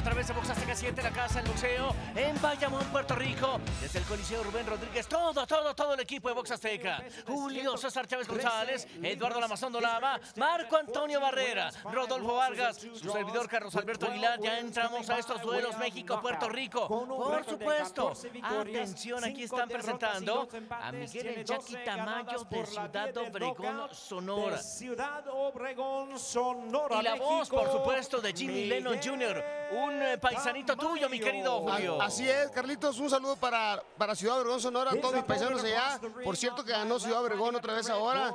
a través de Box Azteca 7, la casa del boxeo, en Bayamón, Puerto Rico. Desde el Coliseo Rubén Rodríguez, todo el equipo de Box Azteca. Julio César Chávez González, Eduardo Lamazón Dolama, Marco Antonio Barrera, Rodolfo Vargas, su servidor Carlos Alberto Aguilar. Ya entramos a estos duelos México-Puerto Rico. Por supuesto, atención, aquí están presentando a Miguel El Jackie Tamayo de Ciudad Obregón, Sonora. Y la voz, por supuesto, de Jimmy Lennon Jr., un paisanito tuyo, mi querido Julio. Así es, Carlitos, un saludo para Ciudad Obregón, Sonora, a todos mis paisanos allá. Por cierto que ganó Ciudad Obregón otra vez ahora,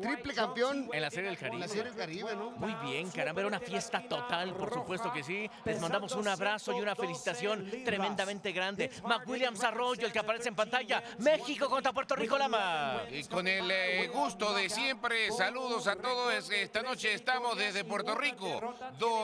triple campeón. En la Serie del Caribe. En la Serie del Caribe, ¿no? Muy bien, caramba, era una fiesta total, por supuesto que sí. Les mandamos un abrazo y una felicitación tremendamente grande. McWilliams Arroyo, el que aparece en pantalla, México contra Puerto Rico, Lama. Y con el gusto de siempre, saludos a todos. Esta noche estamos desde Puerto Rico.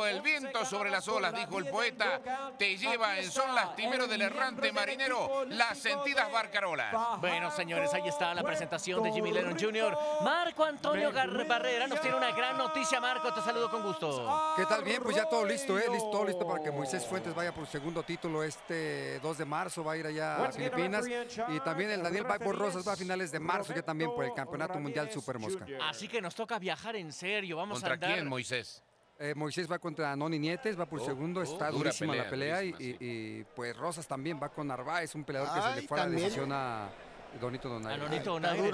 El viento sobre las olas, dijo el poeta, te lleva en son lastimero del errante marinero, las sentidas barcarolas. Bueno, señores, ahí está la presentación de Jimmy Lennon Jr. Marco Antonio Barrera nos tiene una gran noticia. Marco, te saludo con gusto. ¿Qué tal? Bien, pues ya todo listo, todo listo para que Moisés Fuentes vaya por su segundo título este 2 de marzo, va a ir allá a Filipinas. Y también el Daniel Baibor Rosas va a finales de marzo, ya también por el Campeonato Mundial Super Mosca. Así que nos toca viajar en serio, vamos a andar. ¿Contra quién, Moisés? Moisés va contra Noni Nietes, va por segundo, está durísima la pelea. Y pues Rosas también va con Narváez, un peleador que se le fue a la decisión a Donito Donaire.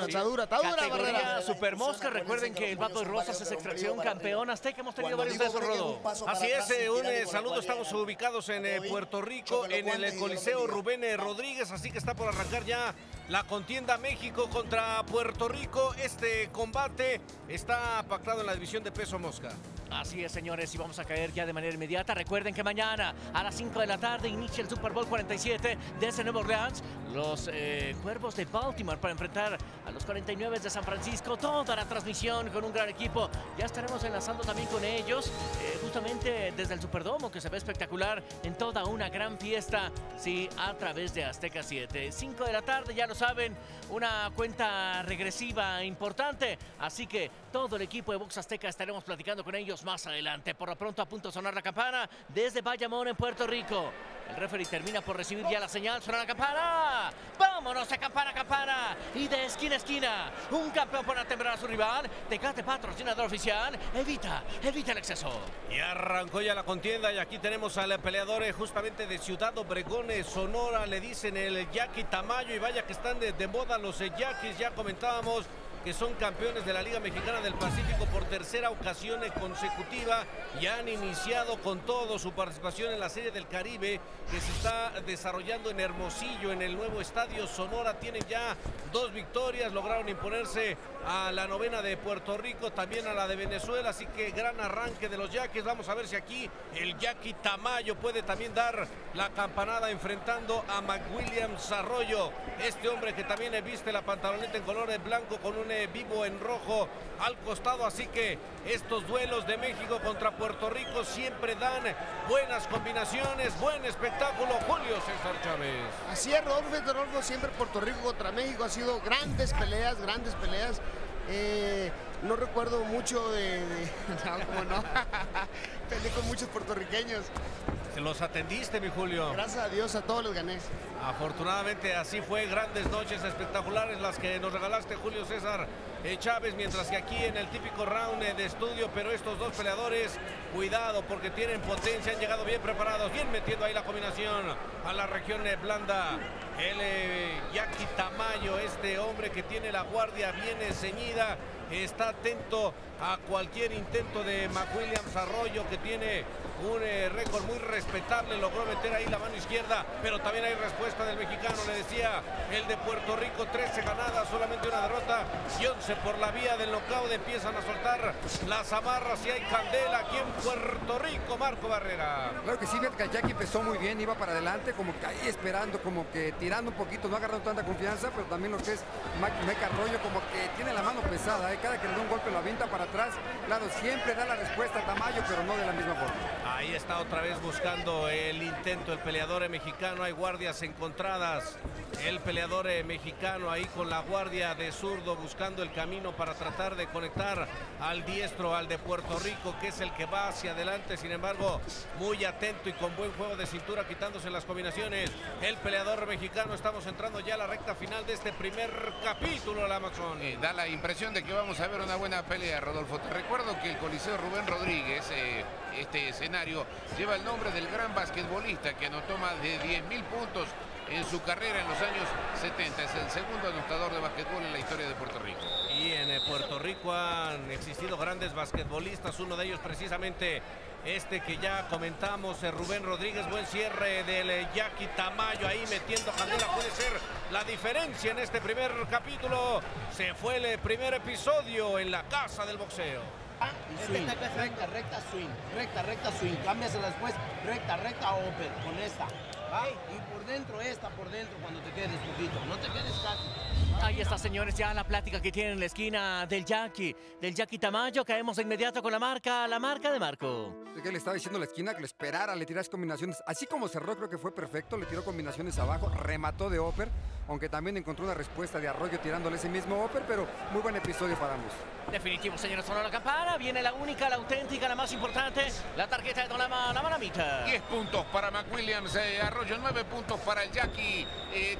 Está dura, Categoría Super Mosca. Recuerden que el Vato de Rosas es extracción campeón azteca. Hemos tenido varios de esos, Rodo. Así es, un saludo. Estamos ubicados en Puerto Rico, en el Coliseo Rubén Rodríguez. Así que está por arrancar ya la contienda México contra Puerto Rico. Este combate está pactado en la división de peso mosca. Así es, señores, y vamos a caer ya de manera inmediata. Recuerden que mañana a las 5 de la tarde inicia el Super Bowl 47 desde Nueva Orleans. Los Cuervos de Baltimore para enfrentar a los 49 de San Francisco. Toda la transmisión con un gran equipo. Ya estaremos enlazando también con ellos, justamente desde el Superdomo, que se ve espectacular en toda una gran fiesta. Sí, a través de Azteca 7. 5 de la tarde, ya lo saben, una cuenta regresiva importante. Así que todo el equipo de Box Azteca estaremos platicando con ellos más adelante. Por lo pronto, a punto de sonar la campana desde Bayamón, en Puerto Rico. El referee termina por recibir ya la señal. Suena la campana. ¡Vámonos a campana, campana! Y de esquina a esquina, un campeón para temblar a su rival. Tecate, patrocinador oficial. Evita el exceso. Y arrancó ya la contienda. Y aquí tenemos al peleador justamente de Ciudad Obregón, Sonora. Le dicen el Jackie Tamayo. Y vaya que están de moda los Jackies. Ya comentábamos que son campeones de la Liga Mexicana del Pacífico por tercera ocasión consecutiva y han iniciado con todo su participación en la Serie del Caribe que se está desarrollando en Hermosillo, en el nuevo Estadio Sonora. Tienen ya 2 victorias, lograron imponerse a la novena de Puerto Rico, también a la de Venezuela, así que gran arranque de los Jackies. Vamos a ver si aquí el Jackie Tamayo puede también dar la campanada enfrentando a McWilliams Arroyo, este hombre que también viste la pantaloneta en color blanco con un vivo en rojo al costado. Así que estos duelos de México contra Puerto Rico siempre dan buenas combinaciones, buen espectáculo. Julio César Chávez. Así es, Rodolfo, siempre Puerto Rico contra México ha sido grandes peleas, grandes peleas. No recuerdo mucho de peleé con muchos puertorriqueños. Los atendiste, mi Julio. Gracias a Dios, a todos los gané. Afortunadamente así fue, grandes noches espectaculares las que nos regalaste, Julio César Chávez, mientras que aquí en el típico round de estudio, pero estos dos peleadores, cuidado porque tienen potencia, han llegado bien preparados, bien metiendo ahí la combinación a la región blanda. El Jackie Tamayo, este hombre que tiene la guardia bien ceñida, está atento a cualquier intento de McWilliams Arroyo, que tiene un récord muy respetable. Logró meter ahí la mano izquierda, pero también hay respuesta del mexicano. Le decía el de Puerto Rico, 13 ganadas, solamente una derrota y 11 por la vía del knockout. Empiezan a soltar las amarras y hay candela aquí en Puerto Rico. Marco Barrera. Claro que sí, el Jackie empezó muy bien, iba para adelante, como que ahí esperando, como que tirando un poquito, no agarrando tanta confianza, pero también lo que es Meca Arroyo, como que tiene la mano pesada, cada que le da un golpe lo avienta para atrás. Claro, siempre da la respuesta a Tamayo, pero no de la misma forma. Ahí está otra vez buscando el intento el peleador mexicano. Hay guardias encontradas El peleador mexicano ahí con la guardia de zurdo, buscando el camino para tratar de conectar al diestro, al de Puerto Rico, que es el que va hacia adelante. Sin embargo, muy atento y con buen juego de cintura, quitándose las combinaciones. El peleador mexicano. Estamos entrando ya a la recta final de este primer capítulo del Amazon. Da la impresión de que vamos a ver una buena pelea, Rodolfo. Te recuerdo que el Coliseo Rubén Rodríguez, este escenario, lleva el nombre del gran basquetbolista que anotó más de 10.000 puntos en su carrera en los años 70. Es el segundo anotador de basquetbol en la historia de Puerto Rico. Y en Puerto Rico han existido grandes basquetbolistas, uno de ellos precisamente este que ya comentamos, Rubén Rodríguez. Buen cierre del Jackie Tamayo, ahí metiendo candela, puede ser la diferencia en este primer capítulo. Se fue el primer episodio en la casa del boxeo. Esta que es recta, recta, swing, cámbiasela después, recta, open, con esta, ¿va? Y por dentro, cuando te quedes poquito, no te quedes casi. Ahí está, señores, ya la plática que tienen en la esquina del Jackie Tamayo. Caemos de inmediato con la marca de Marco. Es que le estaba diciendo a la esquina que lo esperara, le tiras combinaciones, así como cerró, creo que fue perfecto, le tiró combinaciones abajo, remató de upper, aunque también encontró una respuesta de Arroyo tirándole ese mismo upper, pero muy buen episodio para ambos. Definitivo, señores, sonó la campana, viene la única, la auténtica, la más importante, la tarjeta de Don Lama, la Manamita. 10 puntos para McWilliams, Arroyo 9 puntos para el Jackie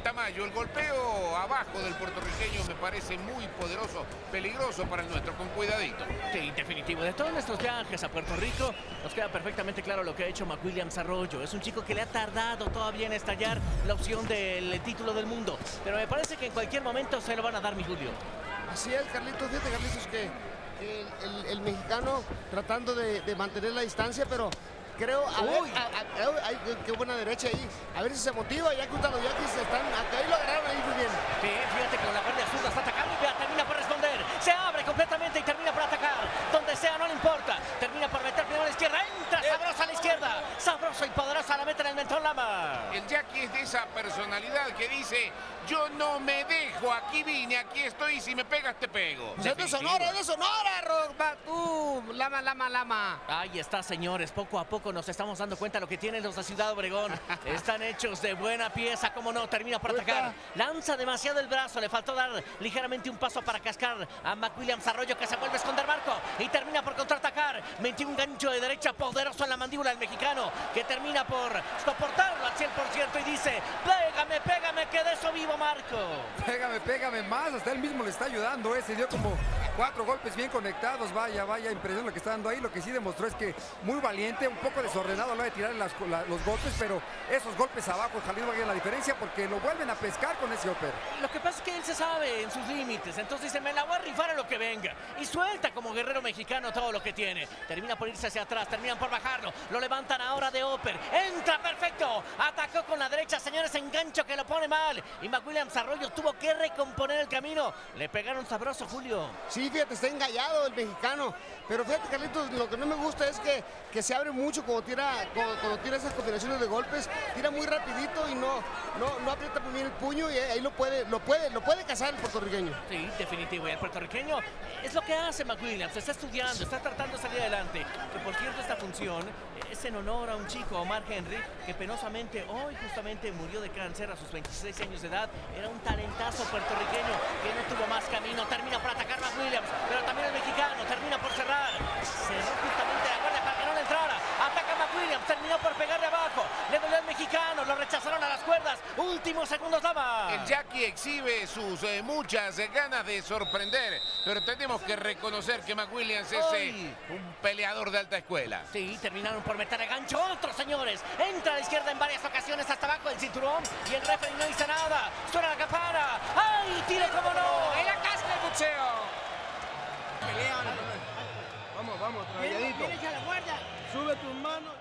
Tamayo. El golpeo abajo del puertorriqueño me parece muy poderoso, peligroso para el nuestro, con cuidadito. Sí, definitivo, de todos nuestros viajes a Puerto Rico, nos queda perfectamente claro lo que ha hecho McWilliams Arroyo. Es un chico que le ha tardado todavía en estallar la opción del título del mundo, pero me parece que en cualquier momento se lo van a dar, mi Julio. Así es, Carlitos. Fíjate, Carlitos, que el mexicano tratando de mantener la distancia, pero creo... ¡Qué buena derecha ahí! A ver si se motiva, ya que los Yaquis están... Acá ahí lo agarraron, ahí muy bien. Sí, fíjate que la guardia azul está atacando y ya termina por responder. Se abre completamente y termina por atacar. Donde sea, no le importa. Termina por meter primero a la izquierda. ¡Entra sabrosa a la izquierda! ¡Sabrosa y poderosa! La mete en el mentón Lama. El Jackie es de esa personalidad que dice... Yo no me dejo, aquí vine, aquí estoy, y si me pegas te pego. Es de Sonora, Robatú, Lama. Ahí está, señores, poco a poco nos estamos dando cuenta de lo que tienen los de Ciudad Obregón. Están hechos de buena pieza, cómo no, termina por atacar. Lanza demasiado el brazo, le faltó dar ligeramente un paso para cascar a McWilliams Arroyo, que se vuelve a esconder Marco y termina por contraatacar. Metió un gancho de derecha poderoso en la mandíbula del mexicano, que termina por soportarlo al 100% y dice, pégame, pégame, que de eso vivo. Marco. Pégame, pégame más, hasta él mismo le está ayudando, se dio como 4 golpes bien conectados, vaya impresión lo que está dando ahí. Lo que sí demostró es que muy valiente, un poco desordenado a la hora de tirar los golpes, pero esos golpes abajo, Jalil, vayan la diferencia porque lo vuelven a pescar con ese upper. Lo que pasa es que él se sabe en sus límites, entonces dice, me la voy a rifar a lo que venga, y suelta como guerrero mexicano todo lo que tiene. Termina por irse hacia atrás, terminan por bajarlo, lo levantan ahora de upper, entra perfecto, atacó con la derecha, señores, engancho que lo pone mal, y McWilliams Arroyo tuvo que recomponer el camino. Le pegaron sabroso, Julio. Sí, fíjate, está engallado el mexicano. Pero fíjate, Carlitos, lo que no me gusta es que se abre mucho cuando tira esas combinaciones de golpes. Tira muy rapidito y no aprieta muy bien el puño, y ahí lo puede cazar el puertorriqueño. Sí, definitivo. Y el puertorriqueño es lo que hace McWilliams. Está estudiando, está tratando de salir adelante. Que por cierto, esta función es en honor a un chico, Omar Henry, que penosamente hoy justamente murió de cáncer a sus 26 años de edad. Era un talentazo puertorriqueño que no tuvo más camino. Termina por atacar McWilliams, pero también el mexicano termina por cerrar. Cerró justamente la guardia para que no le entrara. Ataca McWilliams, terminó por pegarle abajo. Le dolió al mexicano, lo rechazaron a las cuerdas. Últimos segundos, Lama. El Jackie exhibe sus muchas ganas de sorprender, pero tenemos que reconocer que McWilliams es un peleador de alta escuela. Sí, terminaron por meter a gancho otros, señores. Entra a la izquierda en varias ocasiones hasta abajo del cinturón y el referee no dice nada. Suena la campana. ¡Ay, tire como no! ¡En la casa del boxeo! Pelean. Vamos, trabajadito. Viene ya la guardia. Sube tus manos.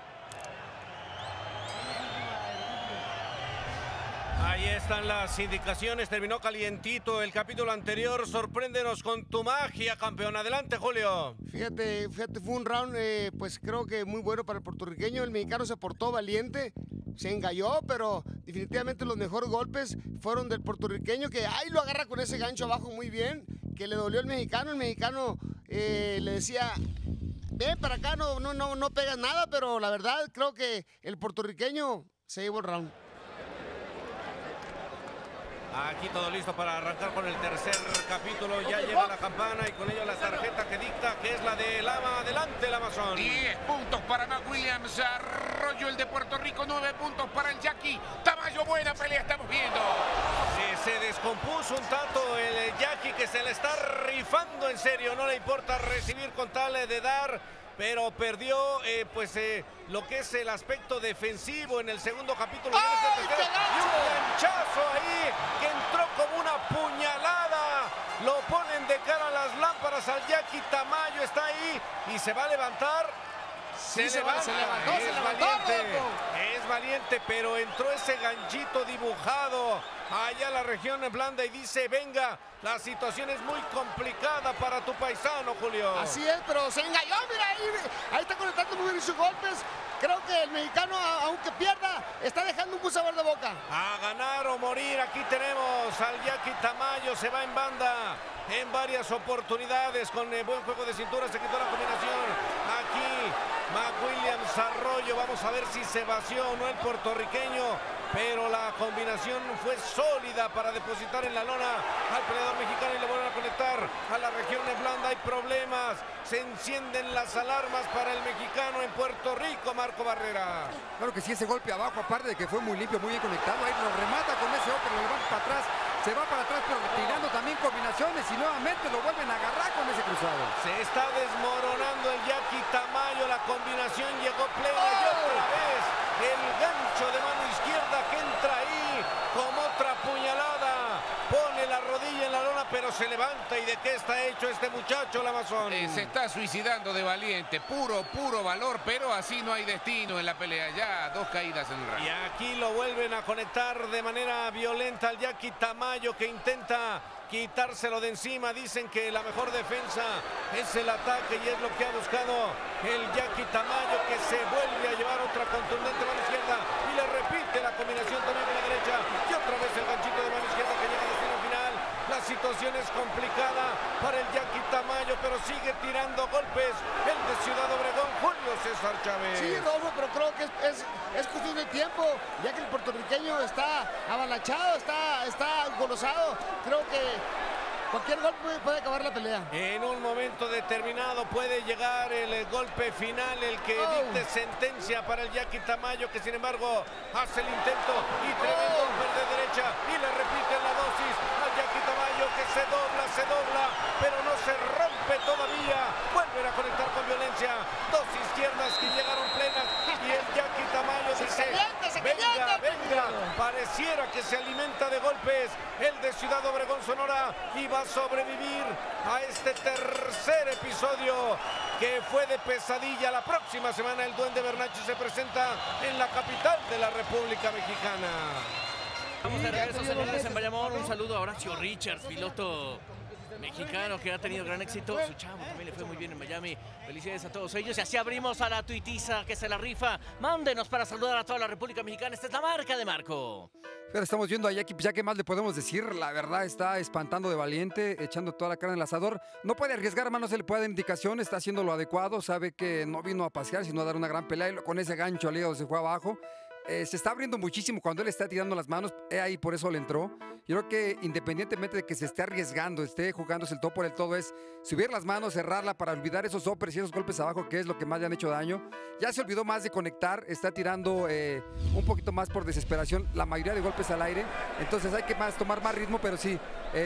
Ahí están las indicaciones. Terminó calientito el capítulo anterior. Sorpréndenos con tu magia, campeón. Adelante, Julio. Fíjate, fue un round, pues creo que muy bueno para el puertorriqueño. El mexicano se portó valiente. Se engalló, pero definitivamente los mejores golpes fueron del puertorriqueño, que ahí lo agarra con ese gancho abajo muy bien, que le dolió al mexicano. El mexicano le decía, ven para acá, no pegas nada, pero la verdad creo que el puertorriqueño se llevó el round. Aquí todo listo para arrancar con el tercer capítulo. Ya llega la campana y con ello la tarjeta que dicta, que es la de Lama. Adelante, Lamazón. 10 puntos para Mac Williams. Arroyo, el de Puerto Rico. 9 puntos para el Jackie Tamayo. Buena pelea estamos viendo. Se descompuso un tanto el Jackie, que se le está rifando en serio. No le importa recibir con tal de dar. Pero perdió lo que es el aspecto defensivo en el segundo capítulo. ¡Ay, y un ganchazo ahí que entró como una puñalada! Lo ponen de cara a las lámparas al Jackie Tamayo. Está ahí y se va a levantar. Sí, se levantó, es valiente, pero entró ese ganchito dibujado allá a la región blanda y dice, venga, la situación es muy complicada para tu paisano, Julio. Así es, pero se engañó, mira, ahí está conectando muy bien sus golpes. Creo que el mexicano, aunque pierda, está dejando un buen sabor de boca. A ganar o morir, aquí tenemos al Jackie Tamayo, se va en banda en varias oportunidades con buen juego de cintura, se quitó la combinación. Aquí Mac Williams, Arroyo, vamos a ver si se vació o no el puertorriqueño, pero la combinación fue sólida para depositar en la lona al peleador mexicano y le vuelven a conectar a la región de blanda. Hay problemas, se encienden las alarmas para el mexicano en Puerto Rico, Marco Barrera. Claro que sí, ese golpe abajo, aparte de que fue muy limpio, muy bien conectado, ahí lo remata con ese otro, lo levanta para atrás. Se va para atrás, pero tirando también combinaciones y nuevamente lo vuelven a agarrar con ese cruzado. Se está desmoronando el Jackie Tamayo, la combinación llegó plena y otra vez el gancho de mano izquierda que entra ahí como otra puñalada. Pone la rodilla en la lona, pero se levanta. ¿Y de qué está hecho este muchacho, Lamazón? Se está suicidando de valiente, puro valor, pero así no hay destino en la pelea. Ya dos caídas en el rango. Y aquí lo vuelven a conectar de manera violenta al Jackie Tamayo, que intenta quitárselo de encima. Dicen que la mejor defensa es el ataque y es lo que ha buscado el Jackie Tamayo, que se vuelve a llevar otra contundente mano izquierda y le repite la combinación también con la derecha y otra vez el ganchito de mano izquierda que llega al destino final. La situación es complicada para el Jackie Tamayo, pero sigue tirando golpes el de Ciudad Obregón, Julio César Chávez. Sí, Robo, pero creo que es cuestión de tiempo, ya que el puertorriqueño está avalanchado, está engolosado. Creo que cualquier golpe puede acabar la pelea. En un momento determinado puede llegar el golpe final, el que dicte sentencia para el Jackie Tamayo, que sin embargo hace el intento y tremendo golpe de derecha y le repiten la dosis al Jackie Tamayo, que se dobla, pero no se rompe todavía. Vuelven a conectar con violencia, dos izquierdas que llegaron plenas y el Jackie Tamayo dice, venga. Pareciera que se alimenta de golpes el de Ciudad Obregón, Sonora, y va a sobrevivir a este tercer episodio que fue de pesadilla. La próxima semana el Duende Bernache se presenta en la capital de la República Mexicana. Vamos de regreso, señores, en Bayamón. Un saludo a Horacio Richards, piloto mexicano que ha tenido gran éxito. Su chavo también le fue muy bien en Miami. Felicidades a todos ellos. Y así abrimos a la tuitiza que se la rifa. Mándenos para saludar a toda la República Mexicana. Esta es la marca de Marco. Pero estamos viendo a Jackie, ya qué más le podemos decir. La verdad está espantando de valiente, echando toda la cara en el asador. No puede arriesgar, mano, se le puede dar indicación, está haciendo lo adecuado. Sabe que no vino a pasear, sino a dar una gran pelea. Y con ese gancho al hígado se fue abajo. Se está abriendo muchísimo cuando él está tirando las manos, ahí por eso le entró. Yo creo que independientemente de que se esté arriesgando, esté jugándose el todo por el todo, es subir las manos, cerrarla para olvidar esos hoppers y esos golpes abajo, que es lo que más le han hecho daño. Ya se olvidó más de conectar, está tirando un poquito más por desesperación la mayoría de golpes al aire. Entonces hay que tomar más ritmo, pero sí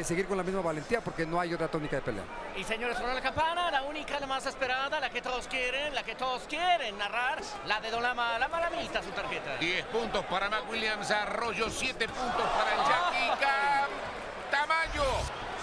seguir con la misma valentía, porque no hay otra tónica de pelea. Y señores, sonó la campana, la única, la más esperada, la que todos quieren narrar, la de Don Lama, la malamita, su tarjeta. 10 puntos para Mac Williams, Arroyo, 7 puntos para el Jackie Tamayo.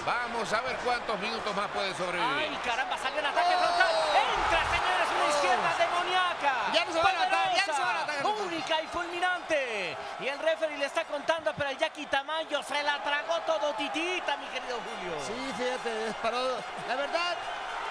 Vamos a ver cuántos minutos más puede sobrevivir. ¡Ay, caramba! Salió el ataque frontal. ¡Entra, señores! Una izquierda demoníaca. ¡Ya no se van a atacar! ¡Única y fulminante! Y el referee le está contando, pero el Jackie Tamayo se la tragó todo titita, mi querido Julio. Sí, fíjate, disparó. La verdad,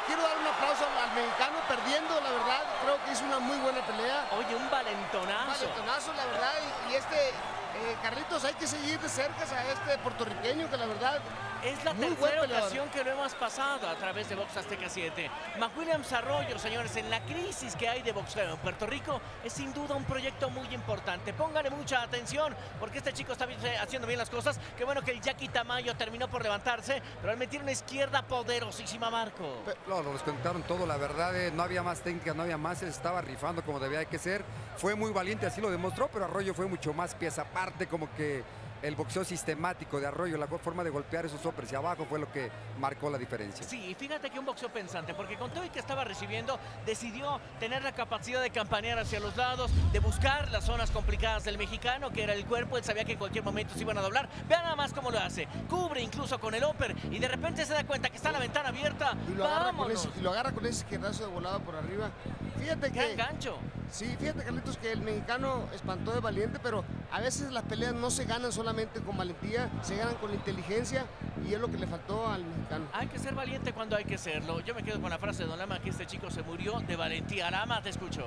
quiero dar un aplauso al mexicano perdiendo, la verdad, creo que hizo una muy buena pelea. Oye, un valentonazo. Un valentonazo, la verdad, y Carlitos, hay que seguir de cerca a este puertorriqueño, que la verdad Es la tercera ocasión que lo hemos pasado a través de Box Azteca 7. McWilliams Arroyo, señores, en la crisis que hay de boxeo en Puerto Rico, es sin duda un proyecto muy importante. Póngale mucha atención, porque este chico está haciendo bien las cosas. Qué bueno que el Jackie Tamayo terminó por levantarse, pero al meter una izquierda poderosísima, Marco. No, lo descontaron todo, la verdad, no había más técnica, no había más, estaba rifando como debía que ser. Fue muy valiente, así lo demostró, pero Arroyo fue mucho más pieza aparte, como que el boxeo sistemático de Arroyo, la forma de golpear esos hombres hacia abajo fue lo que marcó la diferencia. Sí, y fíjate que un boxeo pensante, porque con todo el que estaba recibiendo, decidió tener la capacidad de campanear hacia los lados, de buscar las zonas complicadas del mexicano, que era el cuerpo. Él sabía que en cualquier momento se iban a doblar. Vean nada más cómo lo hace. Cubre incluso con el upper y de repente se da cuenta que está la ventana abierta. Y lo agarra con ese, izquierdazo de volada por arriba. Fíjate que... gran gancho. Sí, fíjate, Carlitos, que el mexicano espantó de valiente, pero a veces las peleas no se ganan solamente con valentía, se ganan con inteligencia, y es lo que le faltó al mexicano. Hay que ser valiente cuando hay que serlo. Yo me quedo con la frase de Don Lama, que este chico se murió de valentía. Lama, te escucho.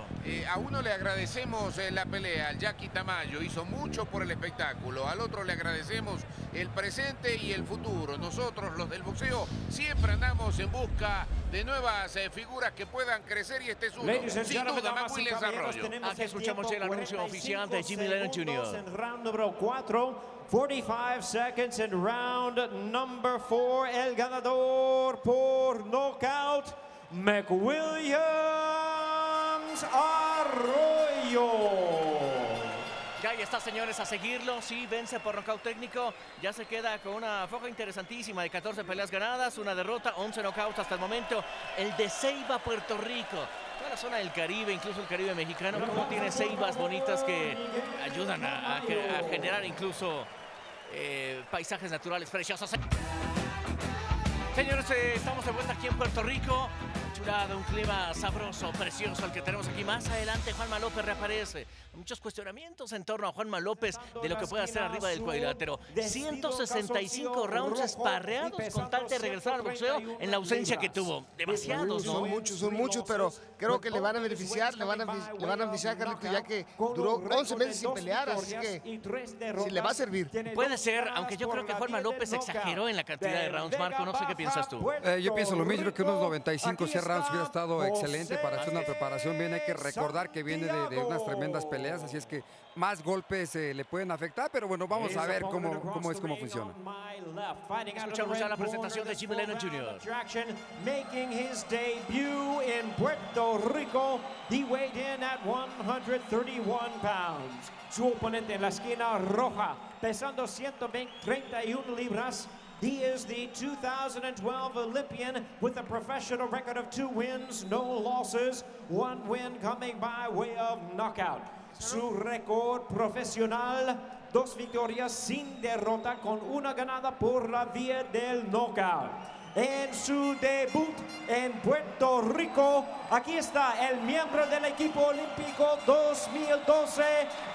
A uno le agradecemos la pelea, al Jackie Tamayo, hizo mucho por el espectáculo. Al otro le agradecemos el presente y el futuro. Nosotros, los del boxeo, siempre andamos en busca de nuevas figuras que puedan crecer, y este es uno. Sin duda, McWilliams Arroyo. Aquí escuchamos el anuncio oficial de Jimmy Lennon Jr. En round número 4. 45 seconds in round number 4. El ganador por knockout, McWilliams Arroyo. Ya ahí está, señores, a seguirlo. Sí, vence por nocaut técnico. Ya se queda con una foja interesantísima de 14 peleas ganadas, una derrota, 11 nocauts hasta el momento. El de Ceiba, Puerto Rico. Toda la zona del Caribe, incluso el Caribe mexicano, como tiene ceibas bonitas que ayudan a generar incluso paisajes naturales preciosos. Señores, estamos de vuelta aquí en Puerto Rico. Chulada, un clima sabroso, precioso el que tenemos aquí. Más adelante, Juanma López reaparece. Muchos cuestionamientos en torno a Juanma López de lo que puede hacer arriba del cuadrilátero. 165 rounds esparreados con tal de regresar al boxeo en la ausencia que tuvo. Demasiados, ¿no? Son muchos, pero creo que le van a beneficiar, le van a beneficiar a Carlito, ya que duró 11 meses sin pelear, así que si le va a servir. Puede ser, aunque yo creo que Juanma López exageró en la cantidad de rounds, Marco. No sé qué piensas. Yo pienso lo mismo, que unos 95 rounds hubiera estado excelente para hacer una preparación bien. Hay que recordar que viene de unas tremendas peleas, así es que más golpes le pueden afectar, pero bueno, vamos a ver cómo funciona. Escuchamos ya la presentación de Jimmy Lennon Jr. Making his debut in Puerto Rico, he weighed in at 131 pounds. Su oponente en la esquina roja, pesando 131 libras. He is the 2012 Olympian with a professional record of 2 wins, no losses, 1 win coming by way of knockout. Su récord profesional, 2 victorias sin derrota, con 1 ganada por la vía del knockout. En su debut en Puerto Rico, aquí está el miembro del equipo olímpico 2012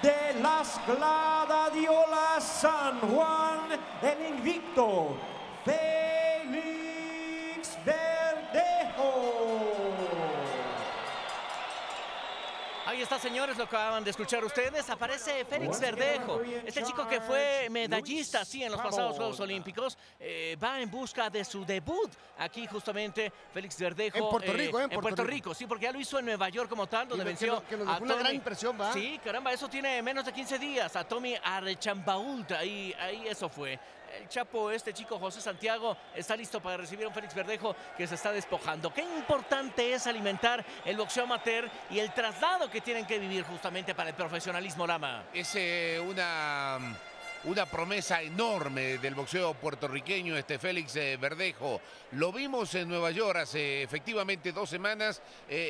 de las Gladiolas San Juan, el invicto Félix Verdejo. Ahí está, señores, lo acaban de escuchar ustedes. Aparece Félix Verdejo, este chico que fue medallista, sí, en los pasados Juegos Olímpicos. Va en busca de su debut aquí, justamente, Félix Verdejo. En Puerto Rico, en Puerto Rico. Sí, porque ya lo hizo en Nueva York como tal, donde venció a Tommy. Una gran impresión, ¿va? Sí, caramba, eso tiene menos de 15 días, a Tommy Archambault, ahí eso fue. El chapo, este chico José Santiago, está listo para recibir a un Félix Verdejo que se está despojando. Qué importante es alimentar el boxeo amateur y el traslado que tienen que vivir justamente para el profesionalismo, Lama. Es una promesa enorme del boxeo puertorriqueño, este Félix Verdejo. Lo vimos en Nueva York hace efectivamente 2 semanas.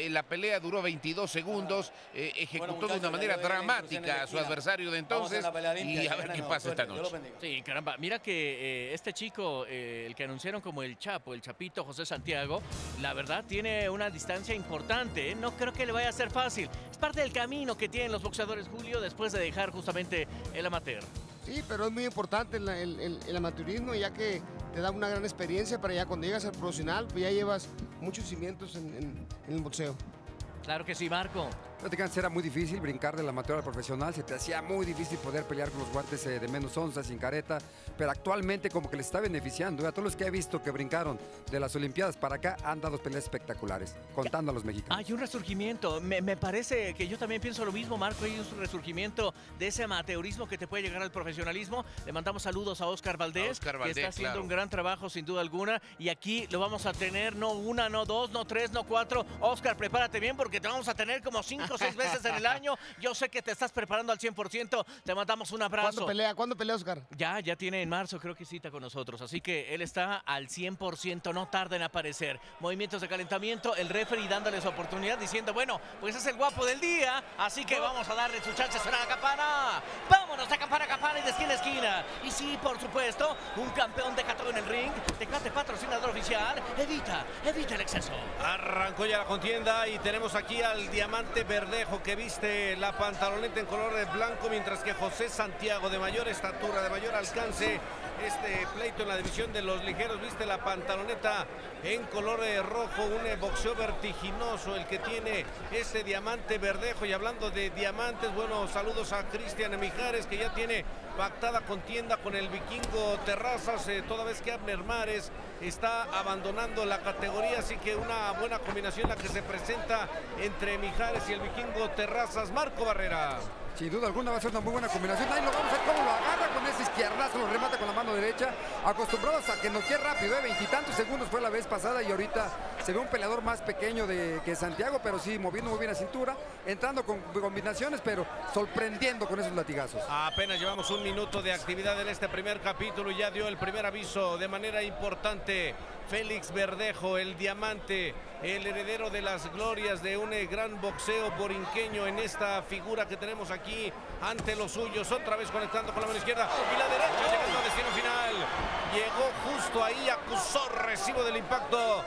La pelea duró 22 segundos. Ejecutó de una manera dramática a su adversario de entonces. Y a ver qué pasa esta noche. Sí, caramba. Mira que este chico, el que anunciaron como el Chapo, el Chapito José Santiago, la verdad tiene una distancia importante. No creo que le vaya a ser fácil. Es parte del camino que tienen los boxeadores, Julio, después de dejar justamente el amateur. Sí, pero es muy importante el amateurismo, ya que te da una gran experiencia para ya cuando llegas al profesional, pues ya llevas muchos cimientos en el boxeo. Claro que sí, Marco. Prácticamente era muy difícil brincar del amateur al profesional, se te hacía muy difícil poder pelear con los guantes de menos onzas, sin careta, pero actualmente como que les está beneficiando. A todos los que he visto que brincaron de las Olimpiadas para acá han dado peleas espectaculares, contando a los mexicanos. Hay un resurgimiento, me parece que yo también pienso lo mismo, Marco, hay un resurgimiento de ese amateurismo que te puede llegar al profesionalismo. Le mandamos saludos a Óscar Valdés, que está haciendo un gran trabajo sin duda alguna, y aquí lo vamos a tener, no una, no dos, no tres, no cuatro. Óscar, prepárate bien porque te vamos a tener como 5 o 6 veces en el año. Yo sé que te estás preparando al 100%. Te mandamos un abrazo. ¿Cuándo pelea, Óscar? Ya tiene en marzo, creo que cita con nosotros. Así que él está al 100%, no tarda en aparecer. Movimientos de calentamiento, el referee dándole su oportunidad, diciendo, bueno, pues es el guapo del día, así que vamos a darle sus chances a la campana. ¡Vámonos a campana y de esquina a esquina! Y sí, por supuesto, un campeón de Catón en el ring. Tecate, patrocinador oficial. Evita el exceso. Arrancó ya la contienda y tenemos aquí al Diamante Verdejo, que viste la pantaloneta en color de blanco, mientras que José Santiago, de mayor estatura, de mayor alcance, este pleito en la división de los ligeros, viste la pantaloneta en color de rojo, un boxeo vertiginoso el que tiene este Diamante Verdejo. Y hablando de diamantes, bueno, saludos a Cristian Mijares, que ya tiene pactada contienda con el Vikingo Terrazas, toda vez que Abner Mares está abandonando la categoría, así que una buena combinación la que se presenta entre Mijares y el Vikingo Terrazas. Marco Barrera. Sin duda alguna va a ser una muy buena combinación. Ahí lo vamos a ver cómo lo agarra con ese izquierdazo, lo remata con la mano derecha. Acostumbrados a que noquee rápido, 20 y tantos segundos fue la vez pasada, y ahorita se ve un peleador más pequeño que Santiago, pero sí moviendo muy bien la cintura, entrando con combinaciones, pero sorprendiendo con esos latigazos. Apenas llevamos un minuto de actividad en este primer capítulo y ya dio el primer aviso de manera importante Félix Verdejo, el diamante, el heredero de las glorias de un gran boxeo borinqueño, en esta figura que tenemos aquí ante los suyos, otra vez conectando con la mano izquierda y la derecha, llegando al destino final. Llegó justo ahí, acusó recibo del impacto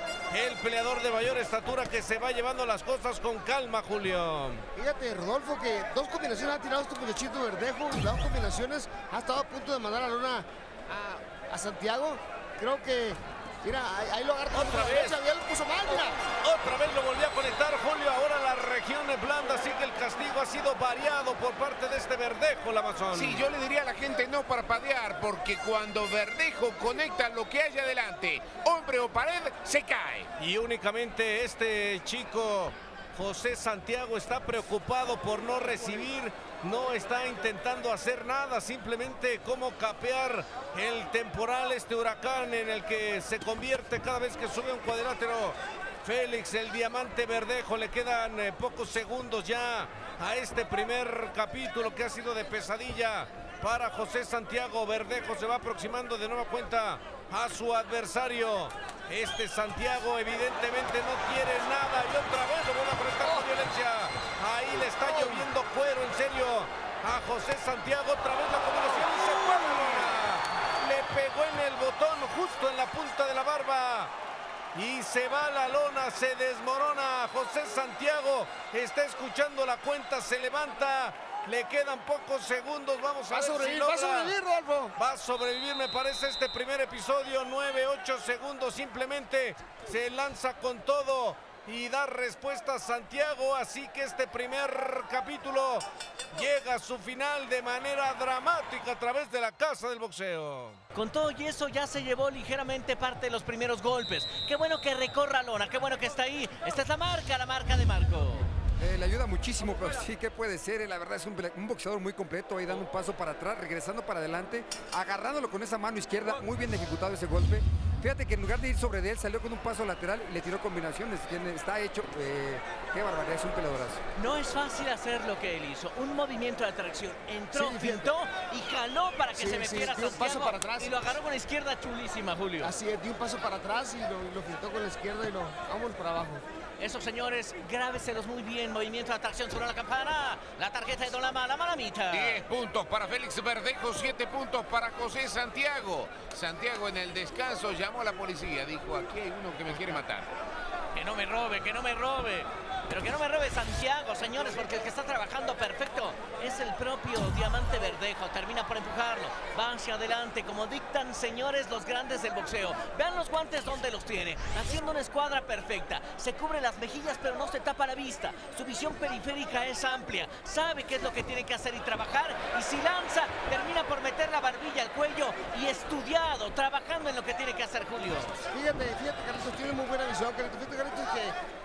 el peleador de mayor estatura, que se va llevando las cosas con calma, Julio. Fíjate, Rodolfo, que dos combinaciones ha tirado este muchachito Verdejo, dos combinaciones ha estado a punto de mandar a lona a Santiago. Creo que mira, ahí lo agarra otra vez. Ya lo puso mal, mira. Otra vez lo volvió a conectar, Julio. Ahora la región es blanda, así que el castigo ha sido variado por parte de este Verdejo, la Amazon. Sí, yo le diría a la gente no parpadear, porque cuando Verdejo conecta lo que haya adelante, hombre o pared, se cae. Y únicamente este chico, José Santiago, está preocupado por no recibir, no está intentando hacer nada, simplemente cómo capear el temporal, este huracán en el que se convierte cada vez que sube un cuadrilátero. Félix, el Diamante Verdejo, le quedan pocos segundos ya a este primer capítulo que ha sido de pesadilla para José Santiago. Verdejo se va aproximando de nueva cuenta a su adversario. Este Santiago evidentemente no quiere nada, y otra vez lo van a prestar con violencia. Ahí le está lloviendo cuero, en serio, a José Santiago. Otra vez la combinación y se fue la lona. Le pegó en el botón, justo en la punta de la barba, y se va la lona, se desmorona. José Santiago está escuchando la cuenta, se levanta. Le quedan pocos segundos, vamos a ver si logra. Va a sobrevivir, Rodolfo. Va a sobrevivir, me parece, este primer episodio. 9, 8 segundos, simplemente se lanza con todo y da respuesta a Santiago. Así que este primer capítulo llega a su final de manera dramática a través de la Casa del Boxeo. Con todo y eso ya se llevó ligeramente parte de los primeros golpes. Qué bueno que recorra lona, qué bueno que está ahí. Esta es la marca de Marco. Le ayuda muchísimo, pero sí que puede ser. La verdad es un boxeador muy completo, ahí dando un paso para atrás, regresando para adelante, agarrándolo con esa mano izquierda, muy bien ejecutado ese golpe. Fíjate que en lugar de ir sobre de él, salió con un paso lateral y le tiró combinaciones. Está hecho, qué barbaridad, es un peleadorazo. No es fácil hacer lo que él hizo, un movimiento de atracción, entró, pintó y jaló para que se metiera Santiago, un paso para atrás, y lo agarró con la izquierda chulísima, Julio. Así es, dio un paso para atrás y lo pintó con la izquierda y lo vamos para abajo. Esos señores, grábeselos muy bien. Movimiento de atracción sobre la campana. La tarjeta de Don Lama, la malamita. 10 puntos para Félix Verdejo, 7 puntos para José Santiago. Santiago en el descanso llamó a la policía. Dijo, aquí hay uno que me quiere matar. Que no me robe, que no me robe. Pero que no me robe Santiago, señores, porque el que está trabajando perfecto es el propio Diamante Verdejo. Termina por empujarlo, va hacia adelante, como dictan, señores, los grandes del boxeo. Vean los guantes donde los tiene, haciendo una escuadra perfecta. Se cubre las mejillas, pero no se tapa la vista. Su visión periférica es amplia, sabe qué es lo que tiene que hacer y trabajar. Y si lanza, termina por meter la barbilla al cuello y estudiado, trabajando en lo que tiene que hacer, Julio. Fíjate, Carlitos, tiene muy buena visión.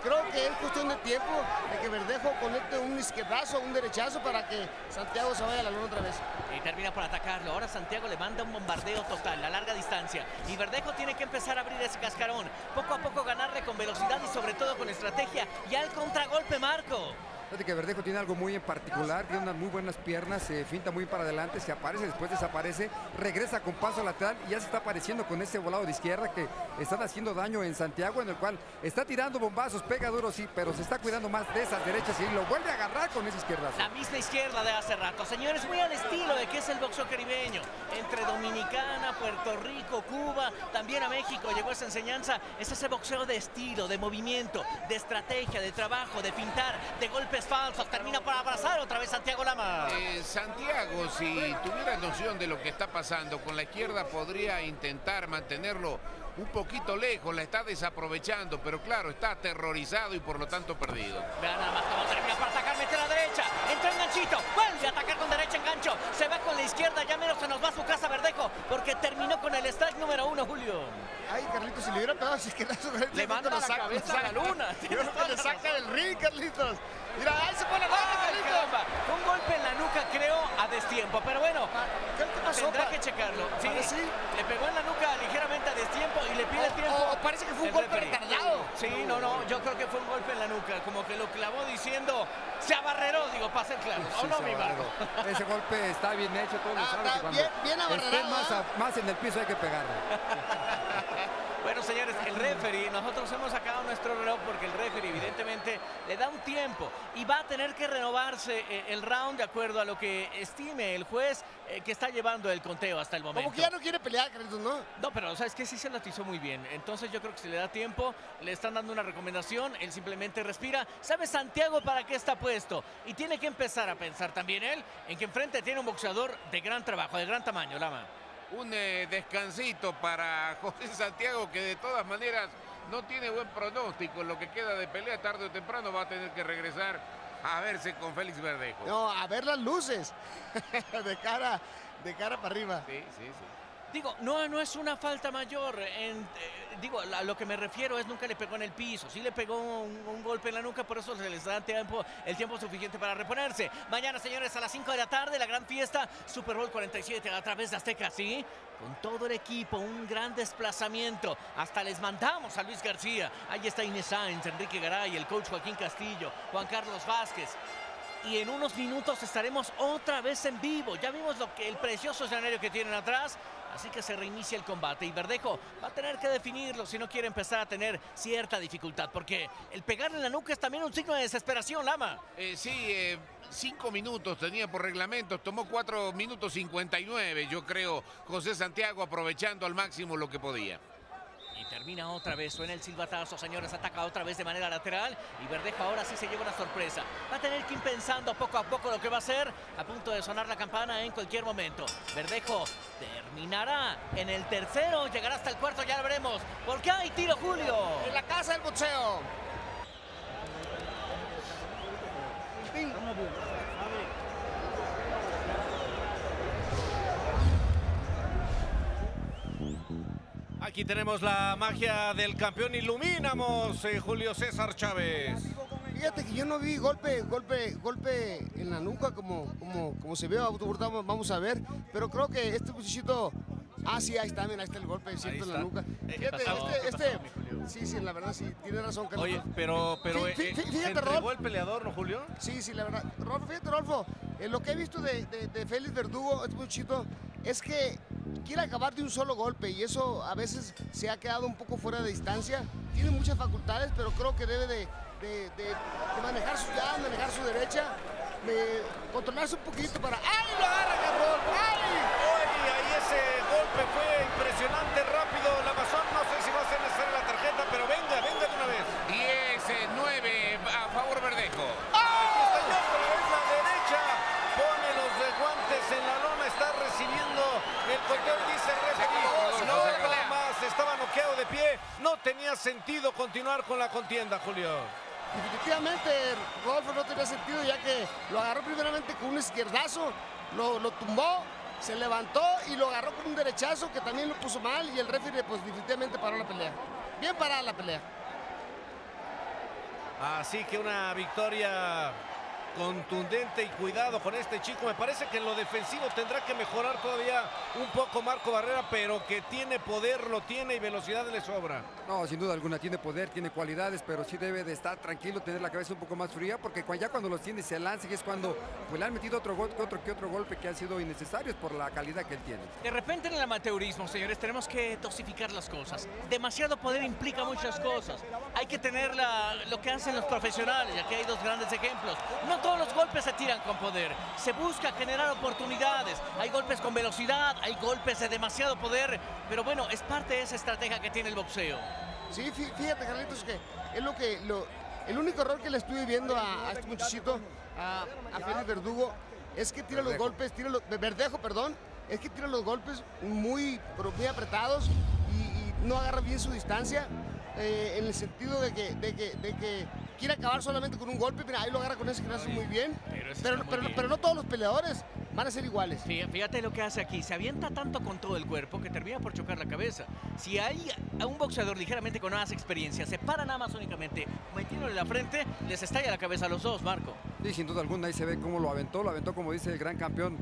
Creo que es cuestión de tiempo de que Verdejo conecte un izquierdazo, un derechazo, para que Santiago se vaya a la luna otra vez. Y termina por atacarlo. Ahora Santiago le manda un bombardeo total a larga distancia. Y Verdejo tiene que empezar a abrir ese cascarón. Poco a poco ganarle con velocidad y sobre todo con estrategia. Y al contragolpe, Marco. Fíjate que Verdejo tiene algo muy en particular, tiene unas muy buenas piernas, se finta muy para adelante, se aparece, después desaparece, regresa con paso lateral y ya se está apareciendo con ese volado de izquierda que está haciendo daño en Santiago, en el cual está tirando bombazos, pega duro, sí, pero se está cuidando más de esas derechas y lo vuelve a agarrar con esa izquierda. La misma izquierda de hace rato, señores, muy al estilo de que es el boxeo caribeño, entre Dominicana, Puerto Rico, Cuba, también a México llegó esa enseñanza. Es ese boxeo de estilo, de movimiento, de estrategia, de trabajo, de fintar, de golpes falsos. Termina para abrazar otra vez Santiago Lama. Santiago, si tuviera noción de lo que está pasando con la izquierda, podría intentar mantenerlo un poquito lejos. La está desaprovechando, pero claro, está aterrorizado y por lo tanto perdido. Vean nada más cómo termina para atacar, mete la derecha, entra enganchito, vuelve a atacar con derecha, engancho, se va con la izquierda, ya menos se nos va a su casa Verdejo, porque terminó con el strike número 1, Julio. Ay, Carlitos, si le hubiera pegado, si es que le manda la cabeza a la luna. Le saca del ring, Carlitos. Mira, ahí se pone la mano, Carlitos. Un golpe en la nuca, creo, a destiempo, pero bueno, tendrá que checarlo. Sí, le pegó en la nuca ligeramente a destiempo y le pide tiempo. Parece que fue un golpe retardado. Sí, no, yo creo que fue un golpe en la nuca, como que lo clavó diciendo, se abarreró, digo, para ser claro. Sí, no, mi Marco. Ese golpe está bien hecho, todos los saben que cuando bien abarrerado, esté más en el piso hay que pegarlo. Bueno, señores, el referee, nosotros hemos sacado nuestro reloj porque el referee evidentemente le da un tiempo y va a tener que renovarse el round de acuerdo a lo que estime el juez que está llevando el conteo hasta el momento. Como que ya no quiere pelear, Carlitos, ¿no? No, pero sabes que sí se lo atizó muy bien. Entonces yo creo que si le da tiempo, le están dando una recomendación, él simplemente respira. ¿Sabe Santiago para qué está puesto? Y tiene que empezar a pensar también él en que enfrente tiene un boxeador de gran trabajo, de gran tamaño, Lama. Un descansito para José Santiago, que de todas maneras no tiene buen pronóstico. Lo que queda de pelea, tarde o temprano, va a tener que regresar a verse con Félix Verdejo. No, a ver las luces de cara para arriba. Sí. Digo, no es una falta mayor. A lo que me refiero es nunca le pegó en el piso. Sí le pegó un golpe en la nuca, por eso se les da el tiempo suficiente para reponerse. Mañana, señores, a las 5 de la tarde, la gran fiesta, Super Bowl 47 a través de Azteca, ¿sí? Con todo el equipo, un gran desplazamiento. Hasta les mandamos a Luis García. Ahí está Inés Sáenz, Enrique Garay, el coach Joaquín Castillo, Juan Carlos Vázquez. Y en unos minutos estaremos otra vez en vivo. Ya vimos el precioso escenario que tienen atrás. Así que se reinicia el combate y Verdejo va a tener que definirlo si no quiere empezar a tener cierta dificultad, porque el pegarle en la nuca es también un signo de desesperación, Lama. 5 minutos tenía por reglamento, tomó 4 minutos 59, yo creo, José Santiago aprovechando al máximo lo que podía. Y termina otra vez, suena el silbatazo, señores, ataca otra vez de manera lateral y Verdejo ahora sí se lleva una sorpresa. Va a tener que ir pensando poco a poco lo que va a hacer, a punto de sonar la campana en cualquier momento. Verdejo terminará en el tercero, llegará hasta el cuarto, ya lo veremos, porque hay tiro, Julio. En la casa del boxeo. Aquí tenemos la magia del campeón. Iluminamos, Julio César Chávez. Fíjate que yo no vi golpe en la nuca como se ve. Vamos a ver, pero creo que este muchachito... Ah, sí, ahí está el golpe, siento en la nuca. Sí, la verdad, sí, tiene razón, Carlos. Oye, fíjate, Rolfo, el peleador, ¿no, Julio? Sí, la verdad. Rolfo, fíjate, Rolfo, lo que he visto de Félix Verdugo, este muchachito, es que quiere acabar de un solo golpe y eso a veces se ha quedado un poco fuera de distancia. Tiene muchas facultades, pero creo que debe de manejar su derecha, de controlarse un poquito para... ¡Ay, lo agarra, Rolfo! ¡Ay! Ese golpe fue impresionante, rápido el Amazon. No sé si va a ser necesaria la tarjeta, pero venga de una vez. 10-9 a favor pie, no tenía sentido continuar con la contienda, Julio. Definitivamente, Rodolfo, no tenía sentido, ya que lo agarró primeramente con un izquierdazo, lo tumbó, se levantó y lo agarró con un derechazo que también lo puso mal, y el referee pues definitivamente paró la pelea. Bien parada la pelea. Así que una victoria contundente, y cuidado con este chico. Me parece que en lo defensivo tendrá que mejorar todavía un poco Marco Barrera, pero que tiene poder, lo tiene, y velocidad le sobra. No, sin duda alguna, tiene poder, tiene cualidades, pero sí debe de estar tranquilo, tener la cabeza un poco más fría, porque ya cuando los tiene y se lanza, es cuando pues, le han metido otro golpe que han sido innecesarios por la calidad que él tiene. De repente en el amateurismo, señores, tenemos que dosificar las cosas. Demasiado poder implica muchas cosas. Hay que tener lo que hacen los profesionales, y aquí hay dos grandes ejemplos. No todos los golpes se tiran con poder, se busca generar oportunidades, hay golpes con velocidad, hay golpes de demasiado poder, pero bueno, es parte de esa estrategia que tiene el boxeo. Sí, fíjate, Carlitos, que es el único error que le estuve viendo a este muchachito, a Félix Verdugo, es que tira los golpes, Verdejo, perdón, es que tira los golpes muy apretados y no agarra bien su distancia, en el sentido de que quiere acabar solamente con un golpe. Mira, ahí lo agarra con ese que lo hace muy bien. Pero no todos los peleadores van a ser iguales. Fíjate lo que hace aquí. Se avienta tanto con todo el cuerpo que termina por chocar la cabeza. Si hay a un boxeador ligeramente con más experiencia, se para nada más únicamente metiéndole la frente, les estalla la cabeza a los dos, Marco. Sí, sin duda alguna, ahí se ve cómo lo aventó como dice el gran campeón,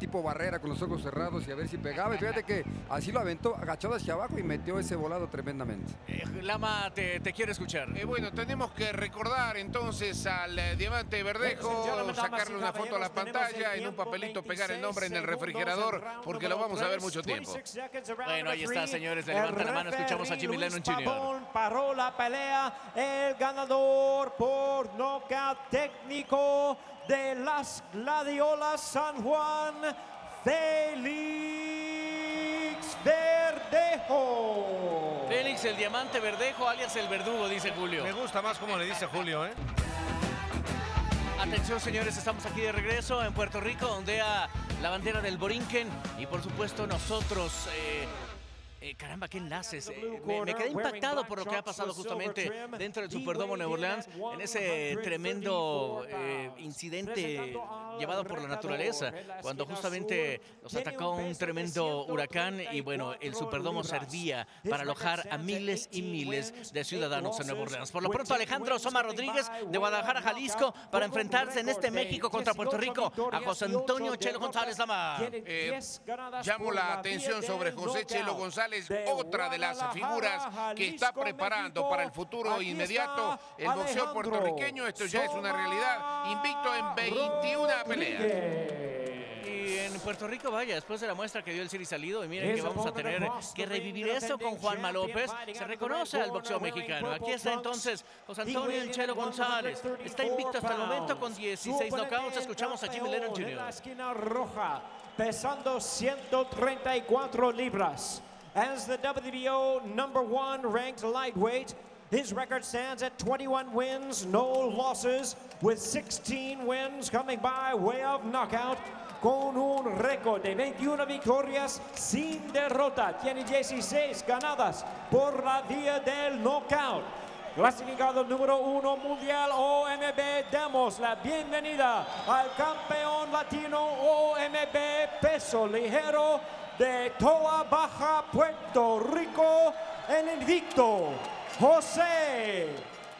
tipo Barrera, con los ojos cerrados y a ver si pegaba. Y fíjate que así lo aventó, agachado hacia abajo, y metió ese volado tremendamente. Lama, te quiero escuchar. Bueno, tenemos que recordar entonces al Diamante Verdejo, sacarle una foto a la pantalla, en un papelito pegar el nombre en el refrigerador, porque lo vamos a ver mucho tiempo. Bueno, ahí está, señores, le levantan la mano, escuchamos a Jimmy Lennon Jr. Paró la pelea, el ganador por nocaut técnico de las Gladiolas San Juan, Félix Verdejo. Félix el Diamante Verdejo, alias el Verdugo, dice Julio. Me gusta más como le dice Julio, ¿eh? Atención, señores, estamos aquí de regreso en Puerto Rico, donde a la bandera del Borinquen, y por supuesto nosotros... caramba, qué enlaces. Me quedé impactado por lo que ha pasado justamente dentro del Superdomo Nueva Orleans, en ese tremendo incidente llevado por la naturaleza, cuando justamente nos atacó un tremendo huracán, y bueno, el Superdomo servía para alojar a miles y miles de ciudadanos en Nueva Orleans. Por lo pronto, Alejandro Soma Rodríguez de Guadalajara, Jalisco, para enfrentarse en este México contra Puerto Rico a José Antonio Chelo González Lama. Llamo la atención sobre José Chelo González, otra de las figuras que está preparando para el futuro inmediato el boxeo puertorriqueño. Esto ya es una realidad. Invicto en 21 peleas. Y en Puerto Rico, vaya, después de la muestra que dio el Siri Salido, y miren que vamos a tener que revivir esto con Juanma López. Se reconoce al boxeo mexicano. Aquí está entonces José Antonio El Chelo González. Está invicto hasta el momento con 16 knockouts. Escuchamos a Jimmy Lennon Jr. En la esquina roja, pesando 134 libras. As the WBO #1 ranked lightweight, his record stands at 21 wins, no losses, with 16 wins coming by way of knockout, con un récord de 21 victorias sin derrota. Tiene 16 ganadas por la vía del knockout. Clasificado número 1 mundial, OMB, damos la bienvenida al campeón latino OMB peso ligero de Toa Baja, Puerto Rico, el invicto José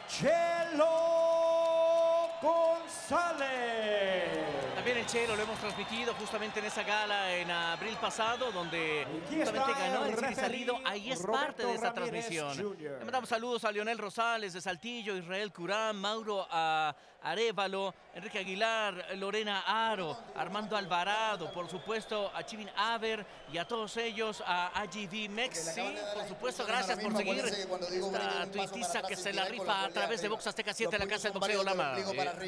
Chelo González. También el Chelo lo hemos transmitido justamente en esa gala en abril pasado, donde justamente ganó el Siri Salido. Ahí es parte de esa transmisión. Le mandamos saludos a Leonel Rosales de Saltillo, Israel Curán, Mauro Arevalo, Enrique Aguilar, Lorena Aro, Armando Alvarado, por supuesto a Chivin Aver, y a todos ellos, a AGV Mexi, por supuesto, gracias por seguir esta tuitiza que se la rifa a través de Box Azteca 7, la casa del boxeo, Lama.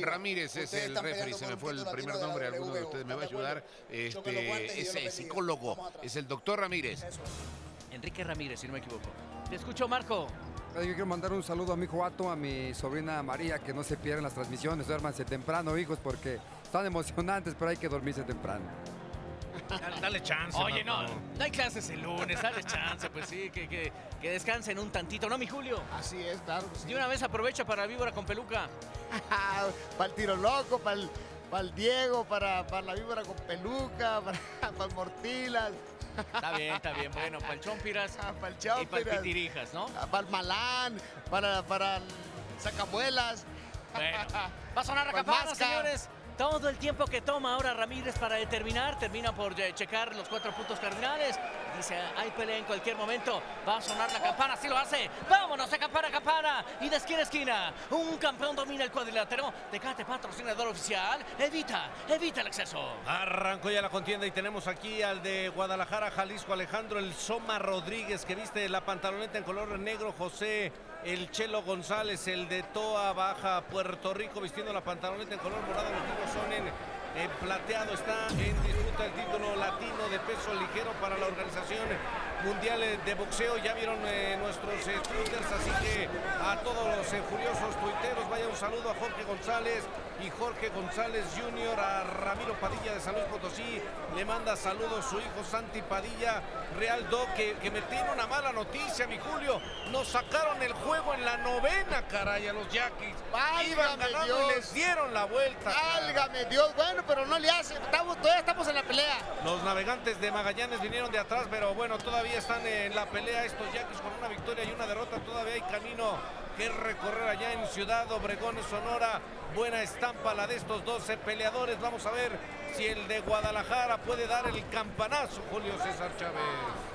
Ramírez es el referee, se me fue el primer nombre, alguno de ustedes me va a ayudar, es el psicólogo, es el doctor Ramírez. Enrique Ramírez, si no me equivoco. Te escucho, Marco. Yo quiero mandar un saludo a mi hijo Ato, a mi sobrina María, que no se pierdan las transmisiones, duérmanse temprano, hijos, porque están emocionantes, pero hay que dormirse temprano. Dale chance. Oye, no hay clases el lunes, dale chance, pues sí, que descansen un tantito, ¿no, mi Julio? Así es, claro. Sí. De una vez aprovecha para Víbora con Peluca. Para el tiro loco, para el Diego, para la Víbora con Peluca, para el Mortilas. Está bien, bueno, para el Chompiras y para el Pitirijas, ¿no? Para el Malán, para el Sacabuelas. Bueno, va a sonar la campana, señores. Todo el tiempo que toma ahora Ramírez para determinar, termina por checar los 4 puntos cardinales. Dice, hay pelea en cualquier momento, va a sonar la campana, sí lo hace. Vámonos a campana, campana, y de esquina a esquina. Un campeón domina el cuadrilátero. Tecate, patrocinador oficial, evita el exceso. Arrancó ya la contienda y tenemos aquí al de Guadalajara, Jalisco, Alejandro El Soma Rodríguez, que viste la pantaloneta en color negro, José El Chelo González, el de Toa Baja, Puerto Rico, vistiendo la pantaloneta en color morado. Los títulos son en plateado. Está en disputa el título latino de peso ligero para la Organización Mundial de Boxeo. Ya vieron nuestros twitters, así que a todos los furiosos tuiteros, vaya un saludo a Jorge González y Jorge González Jr., a Ramiro Padilla de San Luis Potosí, le manda saludos su hijo Santi Padilla. Real Doc, que me tiene una mala noticia, mi Julio, nos sacaron el juego en la 9ª, caray, a los Yaquis. Iban ganando Dios. Y les dieron la vuelta. Válgame Dios, bueno, pero no le hace, todavía estamos en la pelea. Los Navegantes de Magallanes vinieron de atrás, pero bueno, todavía están en la pelea estos Yaquis con una victoria y una derrota, todavía hay camino que recorrer allá en Ciudad Obregón, Sonora. Buena estampa la de estos 12 peleadores. Vamos a ver si el de Guadalajara puede dar el campanazo, Julio César Chávez.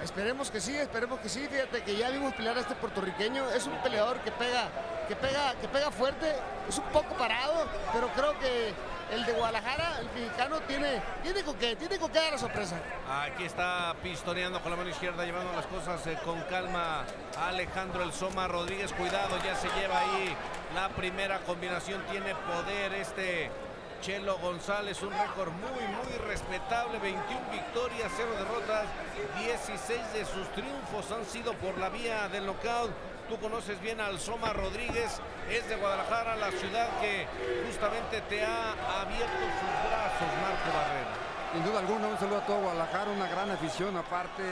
Esperemos que sí, esperemos que sí. Fíjate que ya vimos pelear a este puertorriqueño. Es un peleador que pega fuerte. Es un poco parado, pero creo que el de Guadalajara, el mexicano, tiene con qué dar la sorpresa. Aquí está pistoneando con la mano izquierda, llevando las cosas con calma. Alejandro El Soma Rodríguez, cuidado, ya se lleva ahí la primera combinación. Tiene poder este Chelo González, un récord muy respetable, 21 victorias, 0 derrotas, 16 de sus triunfos han sido por la vía del nocaut. Tú conoces bien al Soma Rodríguez, es de Guadalajara, la ciudad que justamente te ha abierto sus brazos, Marco Barrera. Sin duda alguna, un saludo a todo Guadalajara, una gran afición, aparte,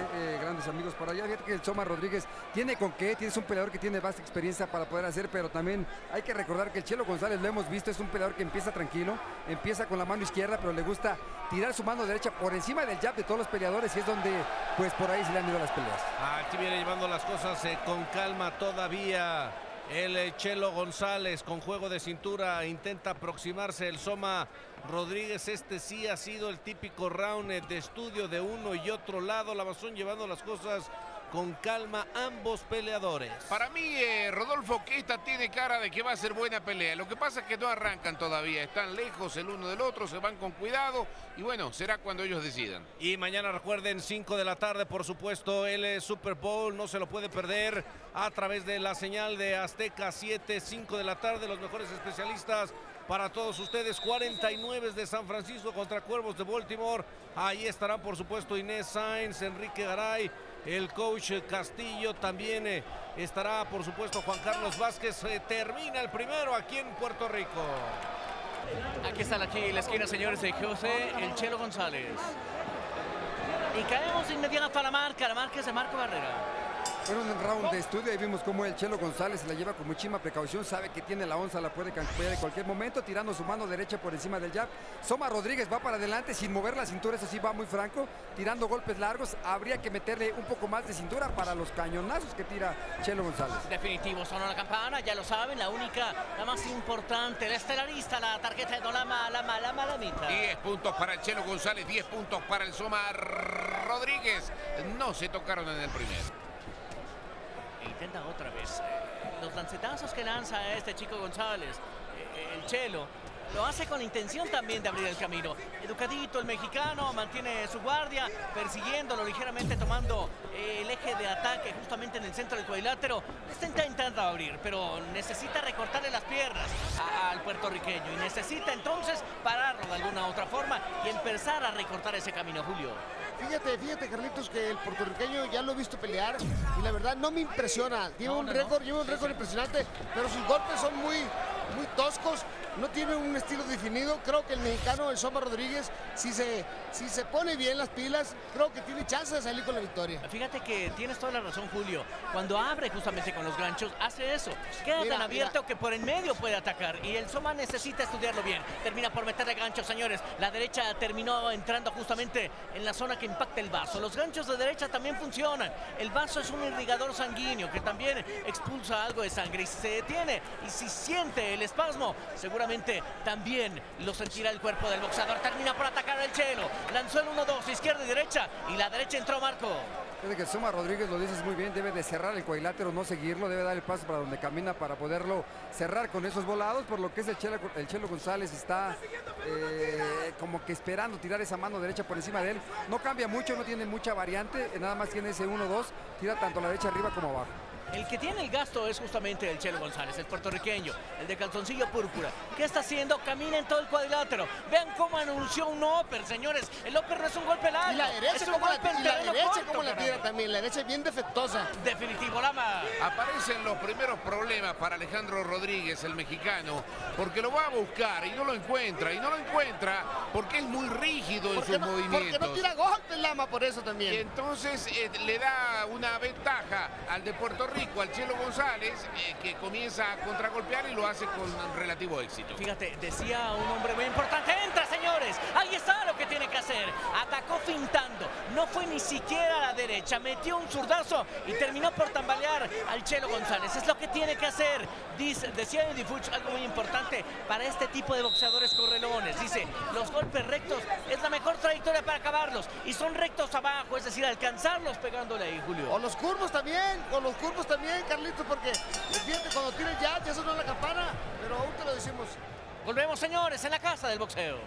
grandes amigos por allá. Fíjate que el Soma Rodríguez tiene con qué, tienes un peleador que tiene vasta experiencia para poder hacer, pero también hay que recordar que el Chelo González, lo hemos visto, es un peleador que empieza tranquilo, empieza con la mano izquierda, pero le gusta tirar su mano derecha por encima del jab de todos los peleadores, y es donde, pues, por ahí se le han ido las peleas. Aquí viene llevando las cosas con calma todavía el Chelo González, con juego de cintura, intenta aproximarse el Soma Rodríguez. Este sí ha sido el típico round de estudio de uno y otro lado. Lavazón llevando las cosas con calma, ambos peleadores. Para mí, Rodolfo, que esta tiene cara de que va a ser buena pelea. Lo que pasa es que no arrancan todavía. Están lejos el uno del otro, se van con cuidado. Y bueno, será cuando ellos decidan. Y mañana, recuerden, 5 de la tarde, por supuesto, el Super Bowl. No se lo puede perder a través de la señal de Azteca 7, 5 de la tarde. Los mejores especialistas para todos ustedes. 49 de San Francisco contra Cuervos de Baltimore. Ahí estarán, por supuesto, Inés Sainz, Enrique Garay, el coach Castillo, también estará, por supuesto, Juan Carlos Vázquez. Termina el primero aquí en Puerto Rico. Aquí está la esquina, señores, de José El Chelo González. Y caemos inmediato a la marca es de Marco Barrera. Fueron en round de estudio y vimos cómo el Chelo González se la lleva con muchísima precaución, sabe que tiene la onza, la puede cambiar en cualquier momento, tirando su mano derecha por encima del jab. Soma Rodríguez va para adelante sin mover la cintura, eso sí va muy franco, tirando golpes largos. Habría que meterle un poco más de cintura para los cañonazos que tira Chelo González. Definitivo, sonó la campana, ya lo saben, la única, la más importante, la estelarista, la tarjeta de Dolama, la malamita. 10 puntos para el Chelo González, 10 puntos para el Soma Rodríguez. No se tocaron en el primero. Intenta otra vez. Los lancetazos que lanza este chico González, el Chelo, lo hace con la intención también de abrir el camino. Educadito el mexicano, mantiene su guardia, persiguiéndolo ligeramente, tomando el eje de ataque justamente en el centro del cuadrilátero. Está intentando abrir, pero necesita recortarle las piernas al puertorriqueño y necesita entonces pararlo de alguna otra forma y empezar a recortar ese camino, Julio. Fíjate, Carlitos, que el puertorriqueño ya lo he visto pelear y la verdad no me impresiona. Lleva un récord impresionante, pero sus golpes son muy toscos no tiene un estilo definido. Creo que el mexicano, el Soma Rodríguez, si se pone bien las pilas, creo que tiene chance de salir con la victoria. Fíjate que tienes toda la razón, Julio. Cuando abre justamente con los ganchos, hace eso. Queda tan abierto que por en medio puede atacar. Y el Soma necesita estudiarlo bien. Termina por meterle ganchos, señores. La derecha terminó entrando justamente en la zona que impacta el vaso. Los ganchos de derecha también funcionan. El vaso es un irrigador sanguíneo que también expulsa algo de sangre. Y si se detiene y si siente el espasmo, seguramente también lo sentirá el cuerpo del boxeador. Termina por atacar al Chelo. Lanzó el 1-2, izquierda y derecha. Y la derecha entró, Marco. Desde que el Soma Rodríguez, lo dices muy bien, debe de cerrar el cuadrilátero, no seguirlo, debe dar el paso para donde camina para poderlo cerrar con esos volados, por lo que es el Chelo González está como que esperando tirar esa mano derecha por encima de él. No cambia mucho, no tiene mucha variante, nada más tiene ese 1-2, tira tanto a la derecha arriba como abajo. El que tiene el gasto es justamente el Chelo González, el puertorriqueño, el de calzoncillo púrpura. ¿Qué está haciendo? Camina en todo el cuadrilátero. Vean cómo anunció un upper, señores. El upper no es un golpe largo. Y la derecha, es un golpe en terreno corto, como la tira también. La derecha es bien defectuosa. Definitivo, Lama. Aparecen los primeros problemas para Alejandro Rodríguez, el mexicano, porque lo va a buscar y no lo encuentra. Y no lo encuentra porque es muy rígido en sus movimientos. Porque no tira golpes, Lama, por eso también. Y entonces le da una ventaja al de Puerto Rico, al Chelo González, que comienza a contragolpear y lo hace con relativo éxito. Fíjate, decía un hombre muy importante, entra, señores, ahí está lo que tiene que hacer. Atacó fintando, no fue ni siquiera a la derecha, metió un zurdazo y terminó por tambalear al Chelo González. Es lo que tiene que hacer, decía Eddie Fuchs, algo muy importante para este tipo de boxeadores correlones. Dice, los golpes rectos es la mejor trayectoria para acabarlos y son rectos abajo, es decir, alcanzarlos pegándole ahí, Julio. O los curvos también, también, Carlitos, porque fíjate cuando tira el jab, ya sonó la campana, pero aún te lo decimos. Volvemos, señores, en la casa del boxeo.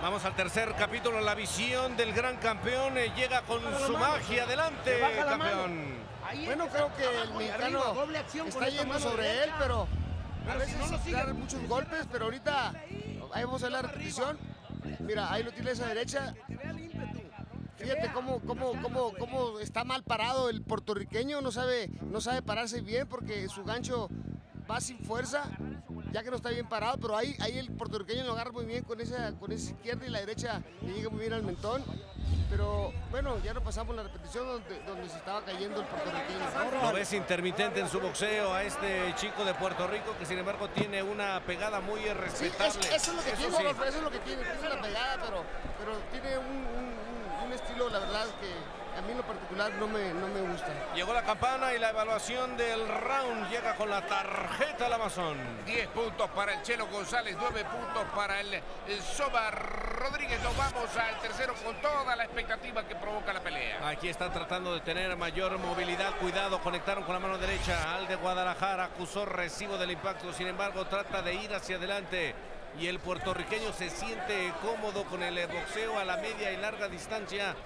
Vamos al tercer capítulo, la visión del gran campeón, llega con su magia. Adelante, campeón. Bueno, creo que el mexicano está yendo sobre él, pero a veces dar muchos golpes, pero ahorita ahí vamos a ver la repetición. Mira, ahí lo tiene esa derecha. Fíjate cómo está mal parado el puertorriqueño, no sabe pararse bien porque su gancho va sin fuerza, ya que no está bien parado, pero ahí el puertorriqueño lo agarra muy bien con esa izquierda y la derecha le llega muy bien al mentón. Pero bueno, ya no pasamos la repetición donde se estaba cayendo el puertorriqueño. Lo ves intermitente en su boxeo a este chico de Puerto Rico, que sin embargo tiene una pegada muy respetable. Sí, eso es lo que tiene, sí. Eso es lo que tiene la pegada, pero tiene un estilo, la verdad, que a mí en lo particular no me gusta. Llegó la campana y la evaluación del round llega con la tarjeta al Amazon. 10 puntos para el Chelo González, 9 puntos para el Soma Rodríguez. Nos vamos al tercero con toda la expectativa que provoca la pelea. Aquí están tratando de tener mayor movilidad. Cuidado, conectaron con la mano derecha. Al de Guadalajara acusó recibo del impacto, sin embargo trata de ir hacia adelante. Y el puertorriqueño se siente cómodo con el boxeo a la media y larga distancia.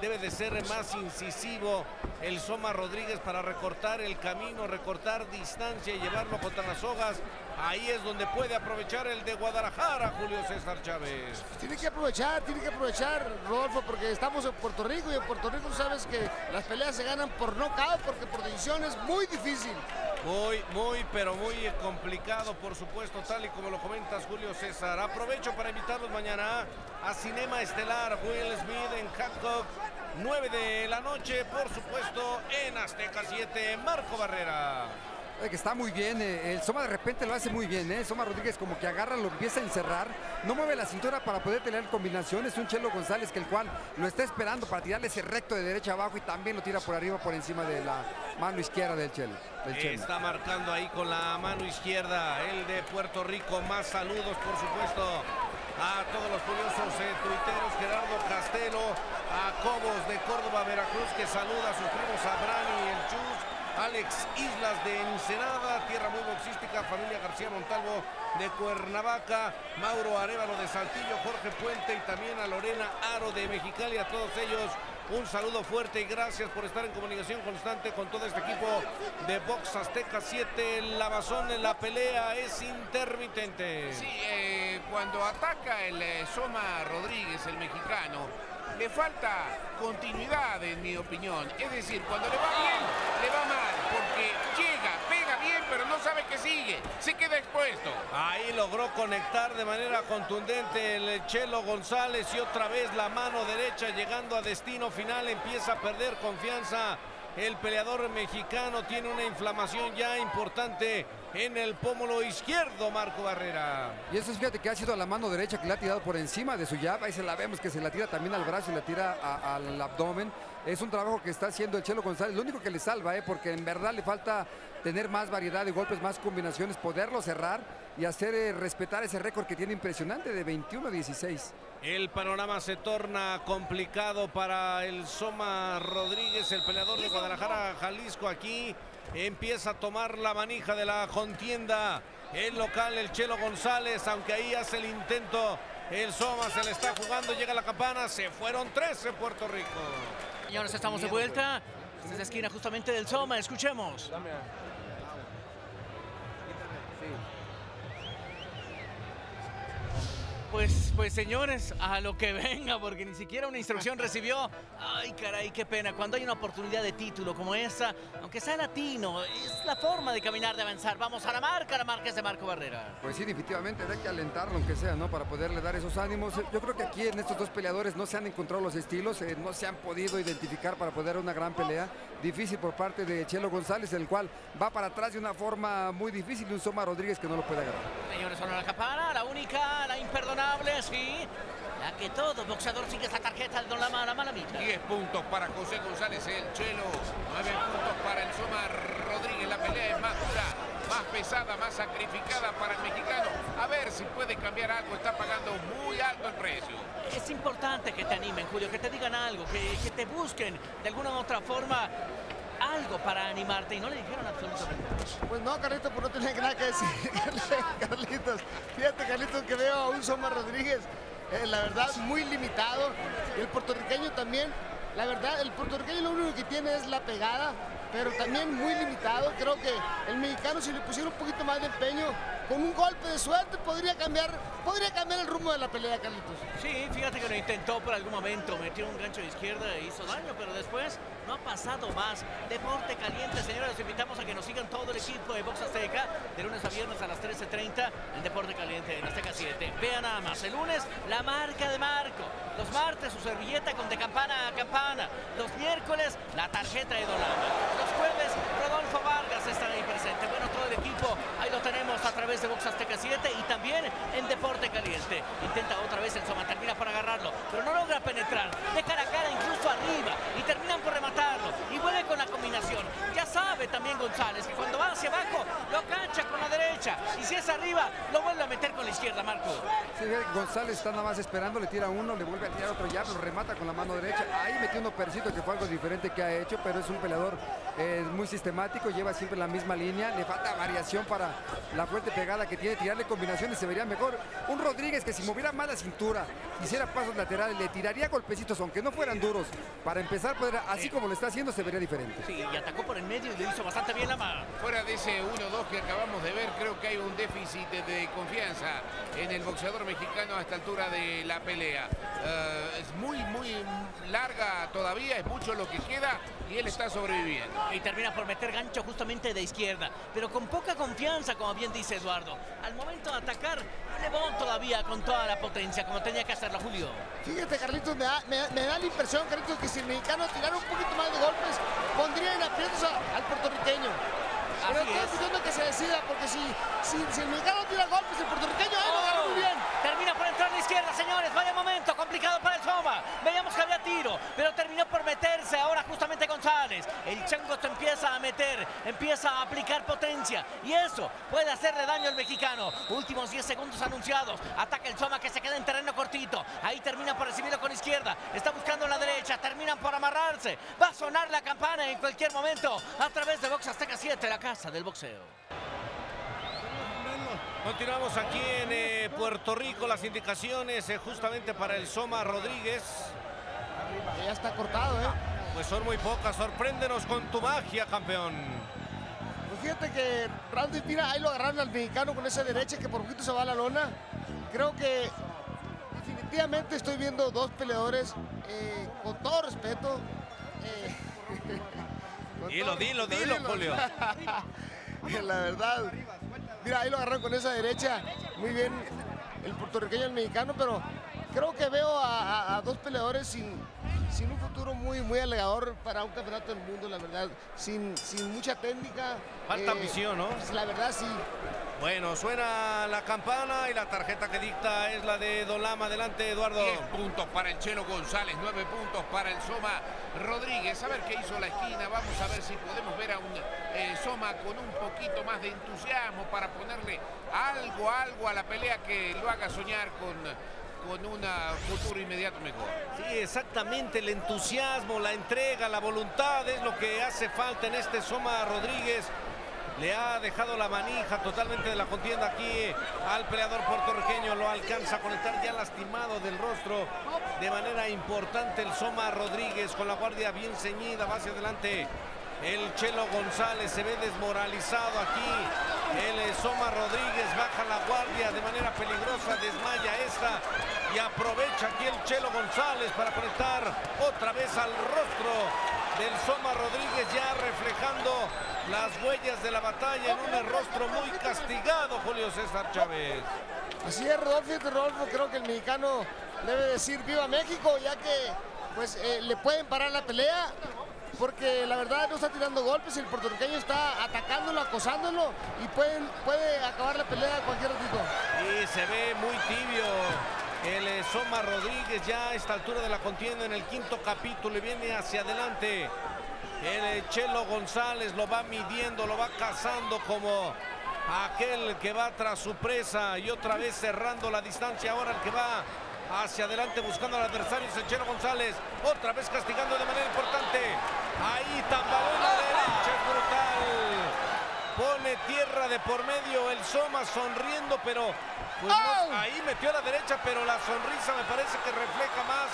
Debe de ser más incisivo el Soma Rodríguez para recortar el camino, recortar distancia y llevarlo contra las sogas. Ahí es donde puede aprovechar el de Guadalajara, Julio César Chávez. Tiene que aprovechar, Rodolfo, porque estamos en Puerto Rico y en Puerto Rico sabes que las peleas se ganan por nocaut, porque por decisión es muy difícil. Muy, pero muy complicado, por supuesto, tal y como lo comentas, Julio César. Aprovecho para invitarlos mañana a Cinema Estelar, Will Smith en Hancock, 9 de la noche, por supuesto, en Azteca 7, Marco Barrera. Que está muy bien, el Soma de repente lo hace muy bien, el Soma Rodríguez como que agarra, lo empieza a encerrar, no mueve la cintura para poder tener combinaciones, un Chelo González que el cual lo está esperando para tirarle ese recto de derecha abajo y también lo tira por arriba por encima de la mano izquierda del Chelo. Está marcando ahí con la mano izquierda el de Puerto Rico. Más saludos, por supuesto, a todos los curiosos tuiteros, Gerardo Castelo, a Cobos de Córdoba, Veracruz, que saluda a sus primos Abraham y el Chus, Alex Islas de Ensenada, Tierra Muy Boxística, familia García Montalvo de Cuernavaca, Mauro Arevalo de Saltillo, Jorge Puente y también a Lorena Aro de Mexicali. A todos ellos un saludo fuerte y gracias por estar en comunicación constante con todo este equipo de Box Azteca 7. El Lavazón en la pelea es intermitente. Sí, cuando ataca el Soma Rodríguez, el mexicano, le falta continuidad, en mi opinión. Es decir, cuando le va bien, le va mal, porque llega, pega bien, pero no sabe qué sigue. se queda expuesto. Ahí logró conectar de manera contundente el Chelo González y otra vez la mano derecha llegando a destino final. Empieza a perder confianza el peleador mexicano, tiene una inflamación ya importante en el pómulo izquierdo, Marco Barrera. Y eso es, fíjate que ha sido a la mano derecha que le ha tirado por encima de su jab, ahí se la vemos que se la tira también al brazo y la tira al abdomen. Es un trabajo que está haciendo el Chelo González, lo único que le salva, porque en verdad le falta tener más variedad de golpes, más combinaciones, poderlo cerrar y hacer respetar ese récord que tiene impresionante de 21-16. El panorama se torna complicado para el Soma Rodríguez, el peleador de Guadalajara, Jalisco. Aquí empieza a tomar la manija de la contienda el local, el Chelo González, aunque ahí hace el intento el Soma, se le está jugando, llega la campana, se fueron 3 en Puerto Rico. Señores, estamos de vuelta desde la esquina justamente del Soma, escuchemos. Pues señores, a lo que venga, porque ni siquiera una instrucción recibió. Ay, caray, qué pena. Cuando hay una oportunidad de título como esa, aunque sea latino, es la forma de caminar, de avanzar. Vamos a la marca es de Marco Barrera. Pues sí, definitivamente, habrá que alentarlo, aunque sea, ¿no? Para poderle dar esos ánimos. Yo creo que aquí en estos dos peleadores no se han encontrado los estilos, no se han podido identificar para poder dar una gran pelea. Difícil por parte de Chelo González, el cual va para atrás de una forma muy difícil, y un Soma Rodríguez que no lo puede agarrar. Señores, solo la campana, la única, la imperdonable. Sí, la que todo boxeador sigue esa tarjeta de la mala mitad. 10 puntos para José González, el Chelo. 9 puntos para el Soma Rodríguez. La pelea es más dura, más pesada, más sacrificada para el mexicano. A ver si puede cambiar algo, está pagando muy alto el precio. Es importante que te animen, Julio, que te digan algo, que te busquen de alguna u otra forma algo para animarte, y no le dijeron absolutamente nada. Pues no, Carlitos, pues no tenía nada que decir. Carlitos, fíjate, Carlitos, que veo a un Soma Rodríguez, la verdad, muy limitado. Y el puertorriqueño también, la verdad, el puertorriqueño lo único que tiene es la pegada, pero también muy limitado. Creo que el mexicano, si le pusiera un poquito más de empeño, con un golpe de suerte podría cambiar el rumbo de la pelea, Carlitos. Sí, fíjate que lo intentó por algún momento, metió un gancho de izquierda e hizo daño, pero después no ha pasado más. Deporte caliente, señores, los invitamos a que nos sigan todo el equipo de Box Azteca, de lunes a viernes a las 13:30, el Deporte Caliente en Azteca 7. Vean nada más, el lunes, la marca de Marco, los martes, su servilleta con de campana a campana, los miércoles, la tarjeta de Dolama. Los jueves, Rodolfo Vargas estará ahí presente. Bueno, todo el equipo, ahí lo tenemos a través de Box Azteca 7 y también en Deporte Caliente. Intenta otra vez el Soma, termina por agarrarlo, pero no logra penetrar. De cara a cara, incluso arriba, y terminan por rematarlo. Y vuelve con la combinación. Ya sabe también González que cuando va hacia abajo, lo cancha con la derecha. Y si es arriba, lo vuelve a meter con la izquierda, Marco. Sí, González está nada más esperando, le tira uno, le vuelve a tirar otro, ya lo remata con la mano derecha. Ahí metió un percito que fue algo diferente que ha hecho, pero es un peleador muy sistemático, lleva siempre la misma línea, le falta variación para la fuerte pegada que tiene, tirarle combinaciones se vería mejor. Un Rodríguez que si moviera más la cintura, hiciera pasos laterales, le tiraría golpecitos, aunque no fueran duros, para empezar, así como lo está haciendo, se vería diferente. Sí, y atacó por el medio y lo hizo bastante bien la mano. Fuera de ese 1-2 que acabamos de ver, creo que hay un déficit de confianza en el boxeador mexicano a esta altura de la pelea. Es muy larga todavía, es mucho lo que queda y él está sobreviviendo. Y termina por meter gancho justamente de izquierda, pero con poca confianza, como bien dice Eduardo. Al momento de atacar, no le va todavía con toda la potencia, como tenía que hacerlo, Julio. Fíjate, Carlitos, me da la impresión, Carlitos, que si el mexicano tirara un poquito más de golpes, pondría en aprietos al puertorriqueño. Pero estoy pidiendo que se decida, porque si el mexicano tira golpes, el puertorriqueño ahí lo agarra muy bien. Termina por entrar a la izquierda, señores. Vaya momento complicado para el Soma. Veíamos que había tiro, pero terminó por meterse ahora justamente González. El chango te empieza a meter, empieza a aplicar potencia, y eso puede hacerle daño al mexicano. Últimos 10 segundos anunciados. Ataca el Soma, que se queda en terreno cortito. Ahí termina por recibirlo con izquierda. Está buscando la derecha, terminan por amarrarse. Va a sonar la campana en cualquier momento a través de Box Azteca 7, la casa del boxeo. Continuamos aquí en Puerto Rico, las indicaciones justamente para el Soma Rodríguez. Ya está cortado, Pues son muy pocas, sorpréndenos con tu magia, campeón. Pues fíjate que Randy tira, ahí lo agarraron al mexicano con esa derecha que por poquito se va a la lona. Creo que definitivamente estoy viendo dos peleadores con todo respeto. Dilo, Julio. La verdad, Mira, ahí lo agarraron con esa derecha. Muy bien el puertorriqueño y el mexicano, pero creo que veo a dos peleadores sin un futuro muy alegador para un campeonato del mundo, la verdad. Sin mucha técnica. Falta ambición, ¿no? Pues, la verdad, sí. Bueno, suena la campana y la tarjeta que dicta es la de Dolama. Adelante, Eduardo. 10 puntos para el Chelo González, 9 puntos para el Soma Rodríguez. A ver qué hizo la esquina. Vamos a ver si podemos ver a un Soma con un poquito más de entusiasmo para ponerle algo a la pelea que lo haga soñar con un futuro inmediato mejor. Sí, exactamente, el entusiasmo, la entrega, la voluntad es lo que hace falta en este Soma Rodríguez. Le ha dejado la manija totalmente de la contienda aquí al peleador puertorriqueño. Lo alcanza a conectar ya lastimado del rostro de manera importante el Soma Rodríguez. Con la guardia bien ceñida va hacia adelante el Chelo González. Se ve desmoralizado aquí el Soma Rodríguez. Baja la guardia de manera peligrosa, desmaya esta y aprovecha aquí el Chelo González para conectar otra vez al rostro del Soma Rodríguez, ya reflejando las huellas de la batalla en un rostro muy castigado, Julio César Chávez. Así es, Rodolfo, creo que el mexicano debe decir viva México, ya que pues le pueden parar la pelea, porque la verdad no está tirando golpes, el puertorriqueño está atacándolo, acosándolo, y puede acabar la pelea a cualquier ratito. Y se ve muy tibio el Soma Rodríguez ya a esta altura de la contienda en el quinto capítulo, y viene hacia adelante el Chelo González, lo va midiendo, lo va cazando como aquel que va tras su presa, y otra vez cerrando la distancia. Ahora el que va hacia adelante buscando al adversario es el Chelo González, otra vez castigando de manera importante. Ahí tambalona derecha, es brutal. Pone tierra de por medio el Soma, sonriendo, pero pues no, ahí metió a la derecha, pero la sonrisa me parece que refleja más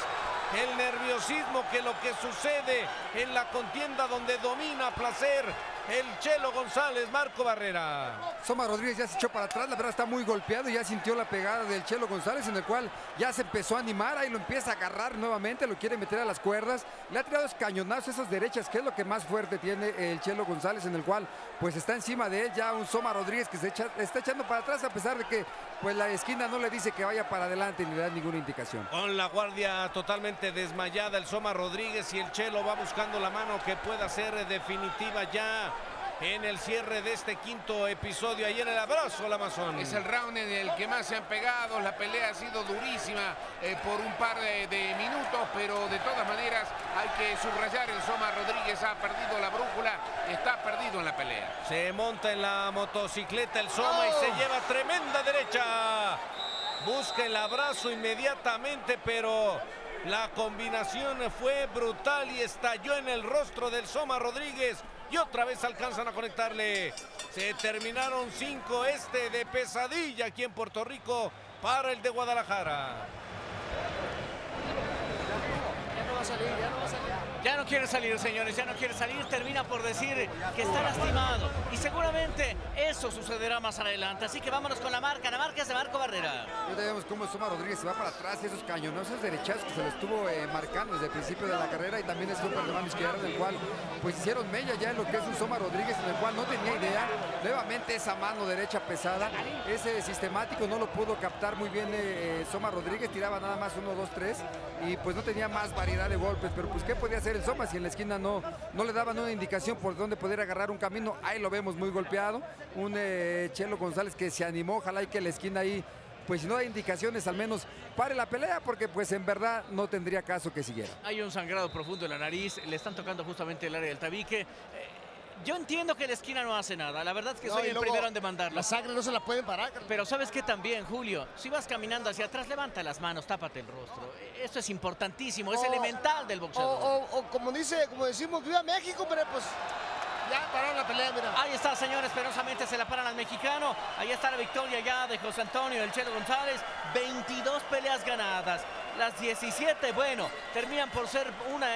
el nerviosismo que lo que sucede en la contienda, donde domina a placer el Chelo González. Marco Barrera. Soma Rodríguez ya se echó para atrás, la verdad está muy golpeado, ya sintió la pegada del Chelo González, en el cual ya se empezó a animar, ahí lo empieza a agarrar nuevamente, lo quiere meter a las cuerdas, le ha tirado cañonazos, esas derechas, que es lo que más fuerte tiene el Chelo González, en el cual pues está encima de él ya un Soma Rodríguez que está echando para atrás, a pesar de que pues la esquina no le dice que vaya para adelante ni le da ninguna indicación. Con la guardia totalmente desmayada el Soma Rodríguez, y el Chelo va buscando la mano que pueda ser definitiva ya en el cierre de este quinto episodio. Ahí en el abrazo, el Amazon. Es el round en el que más se han pegado. La pelea ha sido durísima por un par de minutos, pero de todas maneras hay que subrayar, el Soma Rodríguez ha perdido la brújula, está perdido en la pelea. Se monta en la motocicleta el Soma y se lleva tremenda derecha. Busca el abrazo inmediatamente, pero la combinación fue brutal y estalló en el rostro del Soma Rodríguez. Y otra vez alcanzan a conectarle. Se terminaron 5 de pesadilla aquí en Puerto Rico para el de Guadalajara. Ya no va a salir. Ya no quiere salir, señores, ya no quiere salir. Termina por decir que está lastimado. Y seguramente eso sucederá más adelante. Así que vámonos con la marca es de Marco Barrera. Ya vemos cómo Soma Rodríguez se va para atrás y esos cañonazos derechazos que se le estuvo marcando desde el principio de la carrera, y también es un par de mano izquierda, del cual pues hicieron mella ya en lo que es un Soma Rodríguez, en el cual no tenía idea. Nuevamente esa mano derecha pesada, ese sistemático no lo pudo captar muy bien Soma Rodríguez, tiraba nada más 1, 2, 3 y pues no tenía más variedad de golpes, pero pues qué podía hacer el Soma si en la esquina no le daban una indicación por dónde poder agarrar un camino. Ahí lo vemos muy golpeado, un Chelo González que se animó, ojalá y que la esquina ahí pues si no da indicaciones al menos pare la pelea, porque pues en verdad no tendría caso que siguiera. Hay un sangrado profundo en la nariz, le están tocando justamente el área del tabique. Yo entiendo que la esquina no hace nada, la verdad es que soy el primero en demandarla. La sangre no se la pueden parar. Pero ¿sabes qué también, Julio? Si vas caminando hacia atrás, levanta las manos, tápate el rostro. Esto es importantísimo, es elemental del boxeador. Como decimos, viva México, pero pues ya pararon la pelea, mira. Ahí está, señores, penosamente se la paran al mexicano. Ahí está la victoria ya de José Antonio el Chelo González, 22 peleas ganadas. Las 17, bueno, terminan por ser una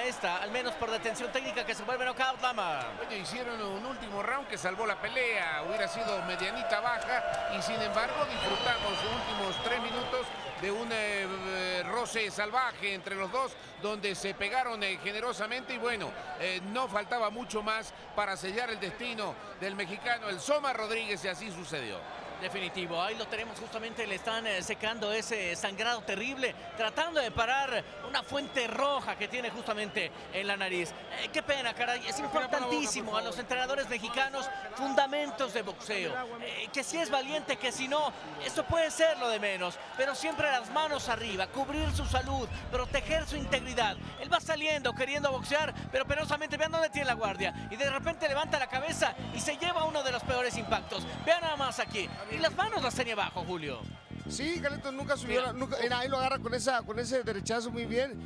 al menos por detención técnica que se vuelve nocaut, Lama. Bueno, hicieron un último round que salvó la pelea, hubiera sido medianita baja, y sin embargo disfrutamos los últimos 3 minutos de un roce salvaje entre los dos, donde se pegaron generosamente y bueno, no faltaba mucho más para sellar el destino del mexicano, el Soma Rodríguez, y así sucedió. Definitivo, ahí lo tenemos justamente, le están secando ese sangrado terrible, tratando de parar una fuente roja que tiene justamente en la nariz. Qué pena, caray, es importantísimo a los entrenadores mexicanos fundamentos de boxeo. Que si es valiente, que si no, eso puede ser lo de menos, pero siempre las manos arriba, cubrir su salud, proteger su integridad. Él va saliendo queriendo boxear, pero penosamente, vean dónde tiene la guardia, y de repente levanta la cabeza y se lleva uno de los peores impactos. Vean nada más aquí. Y las manos las tenía abajo, Julio. Sí, Galeto nunca subió, ahí lo agarra con ese derechazo muy bien.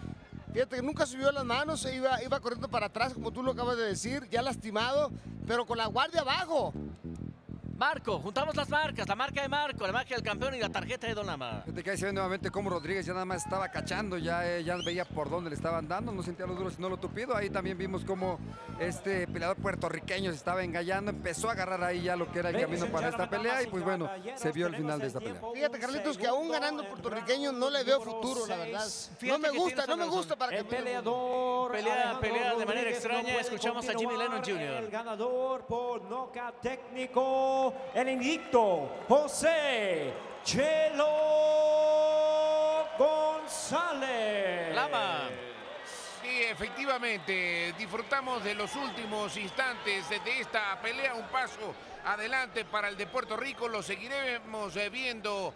Fíjate que nunca subió las manos, iba corriendo para atrás, como tú lo acabas de decir, ya lastimado, pero con la guardia abajo. Marco, juntamos las marcas, la marca de Marco, la marca del campeón y la tarjeta de Don Lama. Te cae nuevamente cómo Rodríguez ya nada más estaba cachando, ya veía por dónde le estaban dando, no sentía lo duro sino lo tupido. Ahí también vimos cómo este peleador puertorriqueño se estaba engallando, empezó a agarrar ahí ya lo que era el camino para esta pelea y pues bueno, se vio el final de esta pelea. Fíjate, Carlitos, que aún ganando puertorriqueño no le veo futuro, la verdad. No me gusta para que pelea de manera extraña. Escuchamos a Jimmy Lennon Jr. El ganador por nocaut técnico, el invicto José Chelo González. Lama. Sí, efectivamente, disfrutamos de los últimos instantes de esta pelea, un paso adelante para el de Puerto Rico, lo seguiremos viendo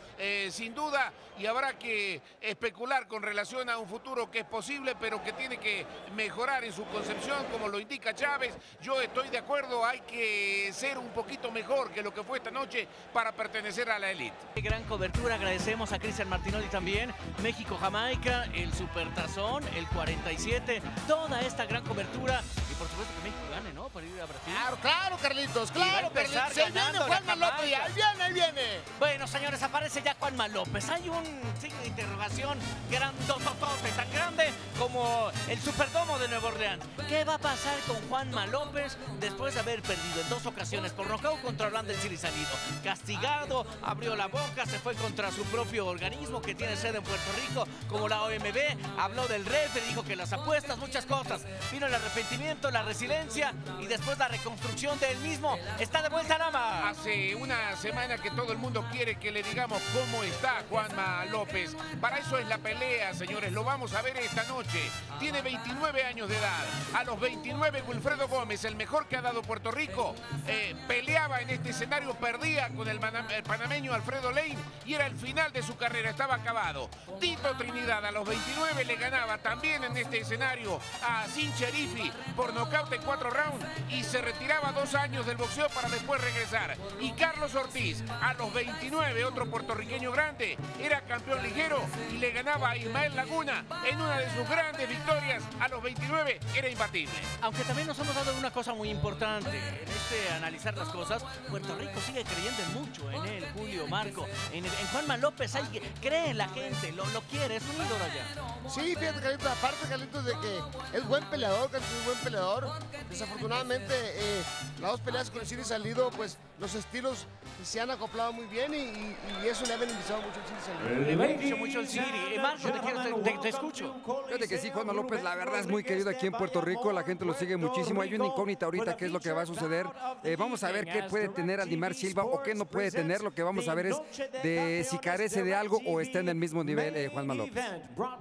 sin duda y habrá que especular con relación a un futuro que es posible pero que tiene que mejorar en su concepción, como lo indica Chávez. Yo estoy de acuerdo, hay que ser un poquito mejor que lo que fue esta noche para pertenecer a la élite. Gran cobertura, agradecemos a Cristian Martinoli también, México-Jamaica, el Supertazón, el 47, toda esta gran cobertura y por supuesto que México gane, ¿no? Para ir a Brasil. Claro, claro, Carlitos, claro, Carlitos. Se viene Juanma López, ahí viene. Bueno, señores, aparece ya Juanma López. Hay un signo de interrogación grandototote, tan grande como el Superdomo de Nueva Orleans. ¿Qué va a pasar con Juanma López después de haber perdido en dos ocasiones por nocaut contra Orlando El Cirizalido? Castigado, abrió la boca, se fue contra su propio organismo que tiene sede en Puerto Rico, como la OMB, habló del referee, dijo que las apuestas, muchas cosas. Vino el arrepentimiento, la resiliencia y después la reconstrucción de él mismo. Está de hace una semana que todo el mundo quiere que le digamos cómo está Juanma López. Para eso es la pelea, señores. Lo vamos a ver esta noche. Tiene 29 años de edad. A los 29, Wilfredo Gómez, el mejor que ha dado Puerto Rico, peleaba en este escenario, perdía con el panameño Alfredo Lane y era el final de su carrera, estaba acabado. Tito Trinidad a los 29 le ganaba también en este escenario a Sin Sherifi por nocaut en 4 rounds y se retiraba 2 años del boxeo para después regresar. Y Carlos Ortiz, a los 29, otro puertorriqueño grande, era campeón ligero y le ganaba a Ismael Laguna en una de sus grandes victorias. A los 29 era imbatible. Aunque también nos hemos dado una cosa muy importante en este analizar las cosas, Puerto Rico sigue creyendo mucho en él, Julio, Marco, en Juanma López, cree la gente, lo quiere, es un ídolo allá. Sí, fíjate, Carlitos, aparte, Carlitos, de que es buen peleador, Carlitos es buen peleador. Desafortunadamente, las dos peleas con el Ciri salieron, pues los estilos se han acoplado muy bien y eso le ha beneficiado mucho al Ciri. Le benefició mucho al Ciri. Marco, te escucho. Fíjate que sí, Juanma López, la verdad es muy querido aquí en Puerto Rico, la gente lo sigue muchísimo. Hay una incógnita ahorita, qué es lo que va a suceder. Vamos a ver qué puede tener Aldimar Silva o qué no puede tener. Lo que vamos a ver es de si carece de algo o está en el mismo nivel Juanma López.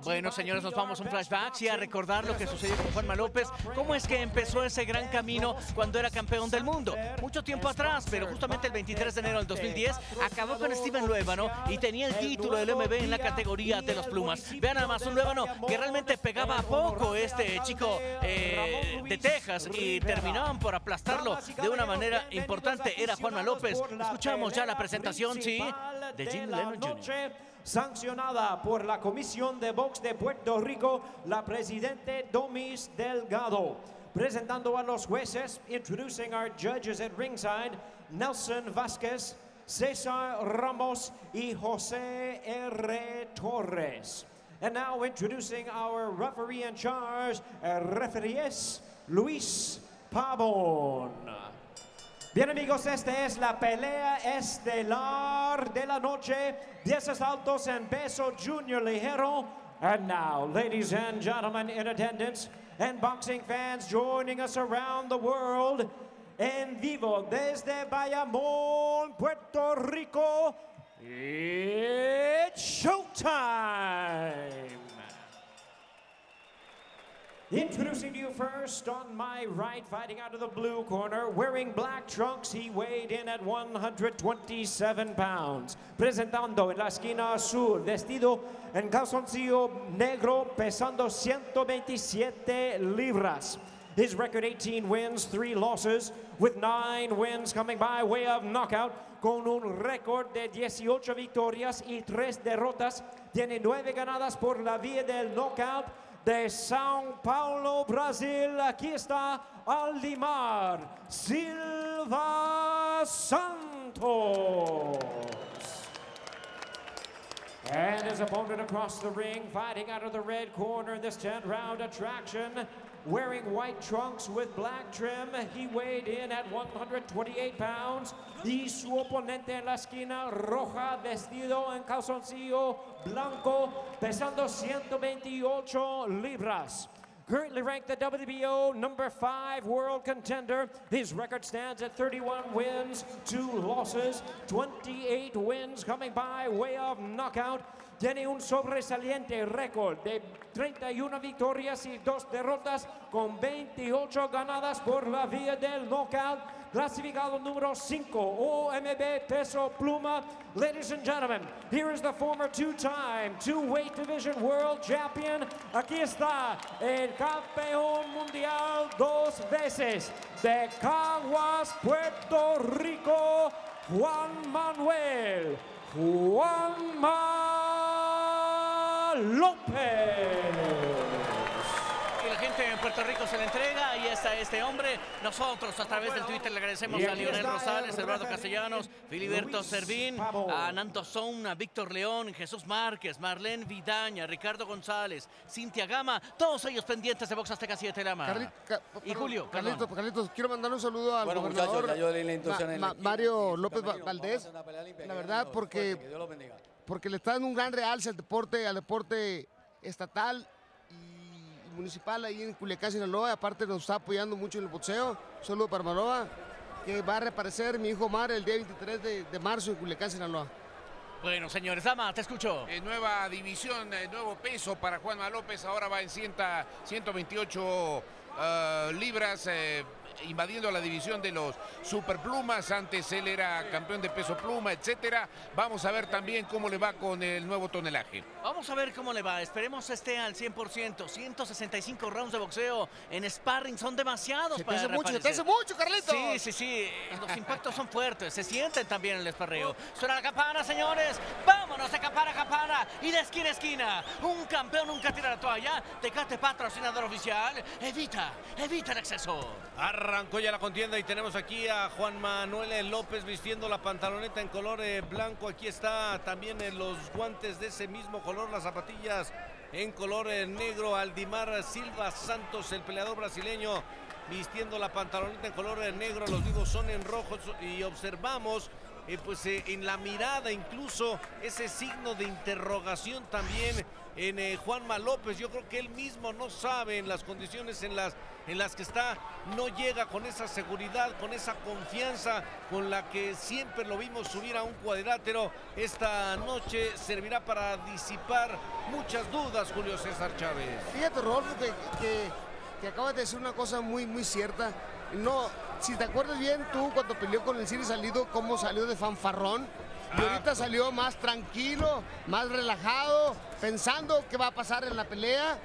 Bueno, señores, nos vamos a un flashback, sí, a recordar lo que sucedió con Juanma López. ¿Cómo es que empezó ese gran camino cuando era campeón del mundo? Mucho tiempo atrás, pero justamente el 23 de enero del 2010 acabó con Steven Luevano y tenía el título del MB en la categoría de los plumas. Vean nada más, un Luevano que realmente pegaba a poco este chico de Texas y terminaban por aplastarlo de una manera importante. Era Juanma López. Escuchamos ya la presentación, sí, de Jim Lennon Jr. Sancionada por la Comisión de Box de Puerto Rico, la presidente Domis Delgado. Presentando a los jueces, introducing our judges at ringside, Nelson Vázquez, César Ramos, y José R. Torres. And now introducing our referee in charge, referees Luis Pavón. Bien amigos, esta es la pelea estelar de la noche. 10 asaltos en peso junior ligero. And now, ladies and gentlemen in attendance and boxing fans joining us around the world, en vivo desde Bayamón, Puerto Rico, it's showtime! Introducing you first, on my right, fighting out of the blue corner, wearing black trunks, he weighed in at 127 pounds. Presentando en la esquina sur, vestido en calzoncillo negro, pesando 127 libras. His record 18 wins, 3 losses, with 9 wins coming by way of knockout, con un récord de 18 victorias y 3 derrotas. Tiene 9 ganadas por la vía del knockout. De São Paulo, Brasil, aquí está Aldimar Silva Santos. And his opponent across the ring, fighting out of the red corner in this 10th round attraction, wearing white trunks with black trim. He weighed in at 128 pounds. Y su oponente en la esquina roja, vestido en calzoncillo blanco, pesando 128 libras. Currently ranked the WBO number 5 world contender. His record stands at 31 wins, 2 losses, 28 wins coming by way of knockout. Tiene un sobresaliente récord de 31 victorias y 2 derrotas con 28 ganadas por la vía del knockout. Classificado número 5, OMB Peso Pluma. Ladies and gentlemen, here is the former 2-time 2-weight division world champion. Aquí está el campeón mundial 2 veces de Caguas, Puerto Rico, Juanma López. En Puerto Rico se le entrega, ahí está este hombre. Nosotros a través del Twitter le agradecemos a Lionel Rosales, Eduardo Castellanos, Filiberto Servín, a Nanto Zona, a Víctor León, Jesús Márquez, Marlene Vidaña, Ricardo González, Cintia Gama, todos ellos pendientes de Box Azteca 7 Lama. Y Julio, Carlitos, quiero mandar un saludo al gobernador Mario López Valdés, la verdad, porque le está dando un gran realce al deporte estatal municipal ahí en Culiacán, Sinaloa. Aparte nos está apoyando mucho en el boxeo. Saludo para Maroa, que va a reaparecer mi hijo Mar el día 23 de marzo en Culiacán, Sinaloa. Bueno, señores, Dama, te escucho. Nueva división, nuevo peso para Juanma López. Ahora va en 128 libras, invadiendo la división de los superplumas. Antes él era campeón de peso pluma, etcétera. Vamos a ver también cómo le va con el nuevo tonelaje. Vamos a ver cómo le va. Esperemos esté al 100%. 165 rounds de boxeo en sparring. Son demasiados para reaparecer. Se te hace mucho, Carlitos. Sí. Los impactos son fuertes. Se sienten también en el esparreo. Suena la campana, señores. Vámonos de campana a campana y de esquina a esquina. Un campeón nunca tira la toalla. Tecate, patrocinador oficial. Evita el exceso. Arrancó ya la contienda y tenemos aquí a Juan Manuel López vistiendo la pantaloneta en color blanco. Aquí está también los guantes de ese mismo color, las zapatillas en color negro. Aldimar Silva Santos, el peleador brasileño, vistiendo la pantaloneta en color negro. Los divos son en rojo y observamos en la mirada incluso ese signo de interrogación también en Juanma López. Yo creo que él mismo no sabe en las condiciones en las que está, no llega con esa seguridad, con esa confianza con la que siempre lo vimos subir a un cuadrilátero. Esta noche servirá para disipar muchas dudas, Julio César Chávez. Fíjate, Rodolfo, que acabas de decir una cosa muy cierta. No, si te acuerdas bien, tú cuando peleó con el Ciri Salido, cómo salió de fanfarrón. Y ahorita salió más tranquilo, más relajado, pensando qué va a pasar en la pelea.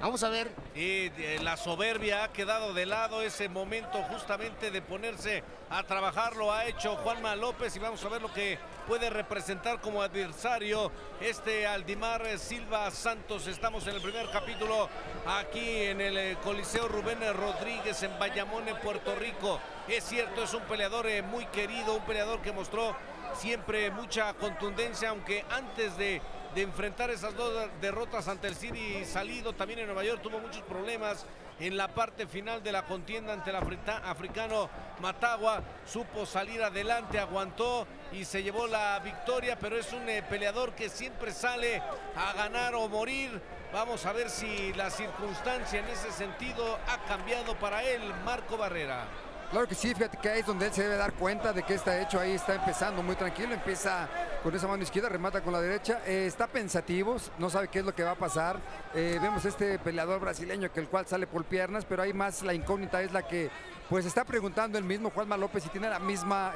Vamos a ver. Y la soberbia ha quedado de lado, ese momento justamente de ponerse a trabajar lo ha hecho Juanma López, y vamos a ver lo que puede representar como adversario este Aldimar Silva Santos. Estamos en el primer capítulo aquí en el Coliseo Rubén Rodríguez en Bayamón, en Puerto Rico. Es cierto, es un peleador muy querido, un peleador que mostró siempre mucha contundencia, aunque antes de enfrentar esas 2 derrotas ante el Ciri Salido, también en Nueva York tuvo muchos problemas en la parte final de la contienda ante el africano Matawa. Supo salir adelante, aguantó y se llevó la victoria, pero es un peleador que siempre sale a ganar o morir. Vamos a ver si la circunstancia en ese sentido ha cambiado para él, Marco Barrera. Claro que sí, fíjate que ahí es donde él se debe dar cuenta de que está hecho. Ahí está empezando muy tranquilo, empieza con esa mano izquierda, remata con la derecha, está pensativo, no sabe qué es lo que va a pasar. Vemos este peleador brasileño que el cual sale por piernas, pero hay más, la incógnita es la que pues está preguntando el mismo Juanma López si tiene la misma,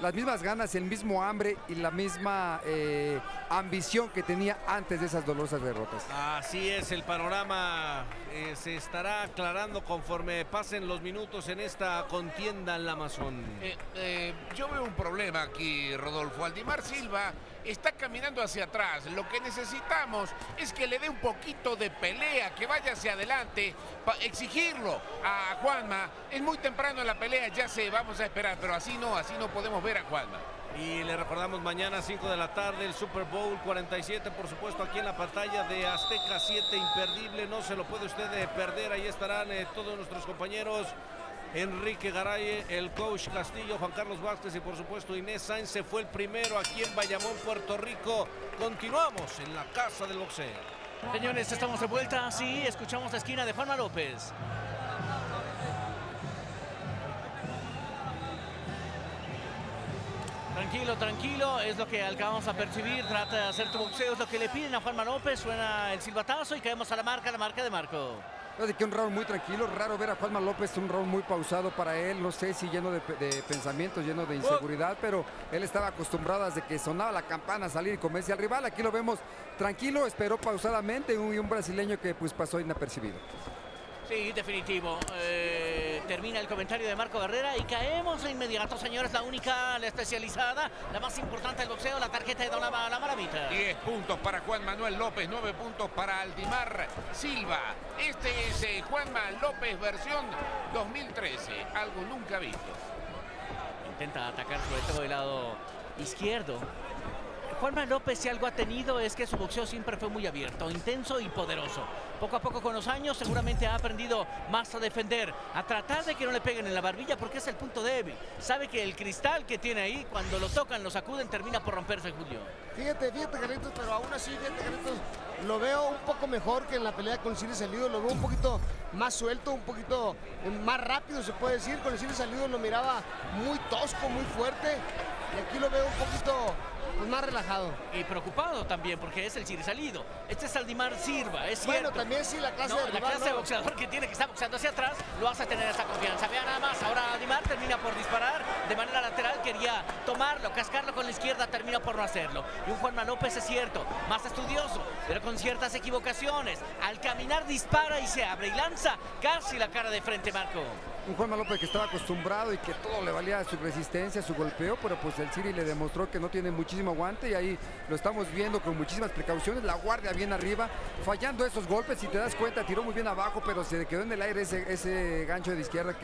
las mismas ganas, el mismo hambre y la misma ambición que tenía antes de esas dolorosas derrotas. Así es, el panorama se estará aclarando conforme pasen los minutos en esta contienda en la Amazon. Yo veo un problema aquí, Rodolfo. Aldimar Silva está caminando hacia atrás. Lo que necesitamos es que le dé un poquito de pelea, que vaya hacia adelante, exigirlo a Juanma. Es muy temprano en la pelea, ya sé, vamos a esperar, pero así no podemos ver a Juanma. Y le recordamos mañana 5 de la tarde el Super Bowl 47, por supuesto, aquí en la pantalla de Azteca 7, imperdible, no se lo puede usted perder. Ahí estarán todos nuestros compañeros. Enrique Garay, el coach Castillo, Juan Carlos Vázquez y por supuesto Inés Sainz. Se fue el primero aquí en Bayamón, Puerto Rico. Continuamos en la Casa del Boxeo. Señores, estamos de vuelta. Sí, escuchamos la esquina de Juanma López. Tranquilo, tranquilo, es lo que acabamos a percibir. Trata de hacer tu boxeo, es lo que le piden a Juanma López. Suena el silbatazo y caemos a la marca de Marco. De que un round muy tranquilo, raro ver a Juanma López, un round muy pausado para él, no sé si lleno de pensamientos, lleno de inseguridad, pero él estaba acostumbrado desde que sonaba la campana a salir y comerse al rival. Aquí lo vemos tranquilo, esperó pausadamente, un brasileño que pues pasó inapercibido. Sí, definitivo. Termina el comentario de Marco Barrera y caemos de inmediato, señores. La única, la especializada, la más importante del boxeo, la tarjeta de la Maravita. 10 puntos para Juan Manuel López, 9 puntos para Aldimar Silva. Este es Juanma López versión 2013, algo nunca visto. Intenta atacar por este lado izquierdo. Juanma López, si algo ha tenido, es que su boxeo siempre fue muy abierto, intenso y poderoso. Poco a poco con los años seguramente ha aprendido más a defender, a tratar de que no le peguen en la barbilla porque es el punto débil. Sabe que el cristal que tiene ahí, cuando lo tocan, lo sacuden, termina por romperse, Julio. Fíjate, Carlitos, pero aún así, Carlitos, lo veo un poco mejor que en la pelea con Cine Salido. Lo veo un poquito más suelto, un poquito más rápido, se puede decir. Con el Cine Salido lo miraba muy tosco, muy fuerte. Y aquí lo veo un poquito pues más relajado. Y preocupado también, porque es el Cirisalido. Este es Aldimar Silva, es cierto. Bueno, también sí, la clase, no, de rival, la clase, no, de boxeador que tiene, que está boxeando hacia atrás, lo hace tener esa confianza. Vea nada más, ahora Aldimar termina por disparar de manera lateral, quería tomarlo, cascarlo con la izquierda, termina por no hacerlo. Y un Juanma López, es cierto, más estudioso, pero con ciertas equivocaciones. Al caminar dispara y se abre y lanza casi la cara de frente, Marco. Un Juanma López que estaba acostumbrado y que todo le valía su resistencia, su golpeo, pero pues el Ciri le demostró que no tiene muchísimo aguante y ahí lo estamos viendo con muchísimas precauciones, la guardia bien arriba, fallando esos golpes. Si te das cuenta, tiró muy bien abajo, pero se le quedó en el aire ese gancho de izquierda,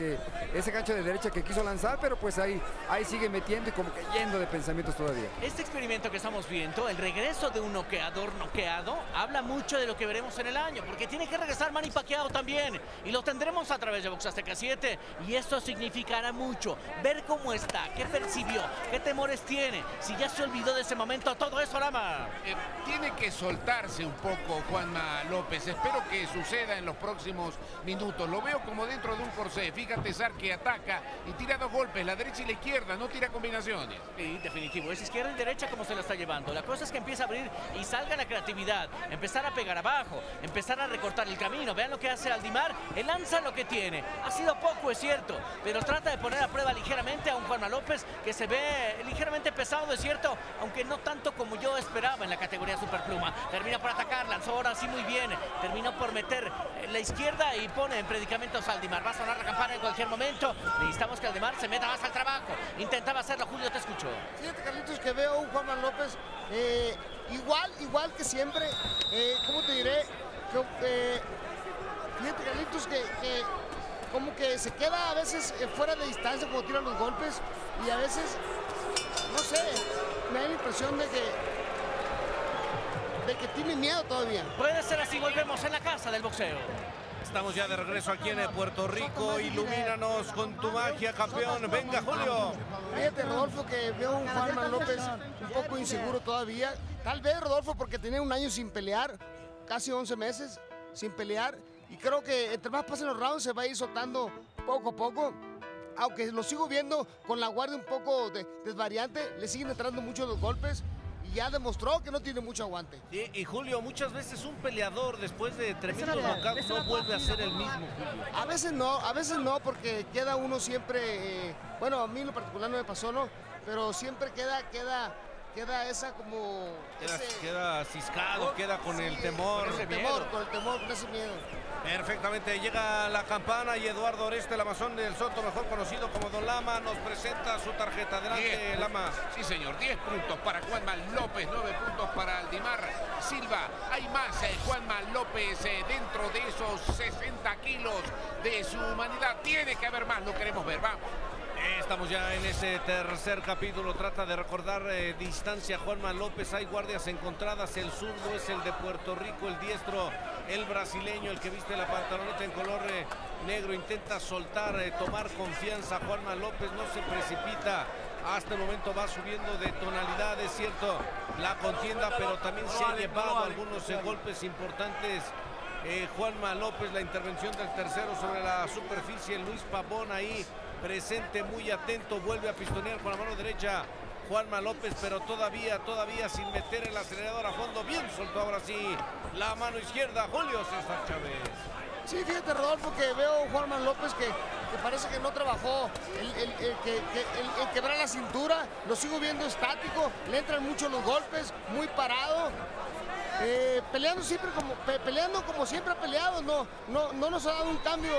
ese gancho de derecha que quiso lanzar, pero pues ahí sigue metiendo y como que yendo de pensamientos todavía. Este experimento que estamos viendo, el regreso de un noqueador noqueado, habla mucho de lo que veremos en el año, porque tiene que regresar Manny Pacquiao también, y lo tendremos a través de Box Azteca 7. Y esto significará mucho, ver cómo está, qué percibió, qué temores tiene, si ya se olvidó de ese momento, todo eso, Lama. Tiene que soltarse un poco Juanma López, espero que suceda en los próximos minutos. Lo veo como dentro de un corsé, fíjate, Sar, que ataca y tira dos golpes, la derecha y la izquierda, no tira combinaciones. Sí, definitivo, es izquierda y derecha como se la está llevando. La cosa es que empieza a abrir y salga la creatividad, empezar a pegar abajo, empezar a recortar el camino. Vean lo que hace Aldimar, él lanza lo que tiene, ha sido poco, es cierto, pero trata de poner a prueba ligeramente a un Juanma López que se ve ligeramente pesado, es cierto, aunque no tanto como yo esperaba en la categoría superpluma. Termina por atacar, lanzó ahora sí muy bien, termina por meter la izquierda y pone en predicamentos a Aldimar. Va a sonar la campana en cualquier momento, necesitamos que Aldimar se meta más al trabajo. Intentaba hacerlo, Julio, te escucho. Fíjate, Carlitos, que veo un Juanma López igual que siempre, ¿cómo te diré? Fíjate, Carlitos, que como que se queda a veces fuera de distancia cuando tiran los golpes y a veces, no sé, me da la impresión de que tiene miedo todavía. Puede ser así, volvemos en la Casa del Boxeo. Estamos ya de regreso aquí en Puerto Rico. Ilumínanos con tu magia, campeón. Venga, Julio. Fíjate, Rodolfo, que veo un Juanman López un poco inseguro todavía. Tal vez, Rodolfo, porque tenía un año sin pelear, casi 11 meses sin pelear. Y creo que entre más pasen los rounds se va a ir soltando poco a poco. Aunque lo sigo viendo con la guardia un poco desvariante, le siguen entrando mucho los golpes. Ya demostró que no tiene mucho aguante. Y Julio, muchas veces un peleador después de tremendos knockouts no vuelve a ser el mismo. A veces no, porque queda uno siempre, bueno, a mí en lo particular no me pasó, ¿no? Pero siempre queda esa como... Queda ciscado, queda con el temor. Con el temor, con ese miedo. Perfectamente, llega la campana y Eduardo Oreste, el amazón del Soto, mejor conocido como Don Lama, nos presenta su tarjeta. Adelante, Lama. Sí, señor, 10 puntos para Juanman López, 9 puntos para Aldimar Silva. Hay más, Juanman López dentro de esos 60 kilos de su humanidad. Tiene que haber más, lo queremos ver, vamos. Estamos ya en ese tercer capítulo. Trata de recordar distancia Juanman López. Hay guardias encontradas. El zurdo es el de Puerto Rico. El diestro, el brasileño, el que viste la pantaloneta en color negro. Intenta soltar, tomar confianza. Juanman López no se precipita. Hasta el momento va subiendo de tonalidad, es cierto, la contienda, pero también se ha llevado algunos golpes importantes. Juanman López, la intervención del tercero sobre la superficie. Luis Pavón ahí presente, muy atento, vuelve a pistonear con la mano derecha Juanman López, pero todavía sin meter el acelerador a fondo. Bien soltó ahora sí la mano izquierda, Julio César Chávez. Sí, fíjate, Rodolfo, que veo Juanman López que parece que no trabajó el quebrar la cintura. Lo sigo viendo estático, le entran mucho los golpes, muy parado. Peleando siempre como siempre ha peleado. No nos ha dado un cambio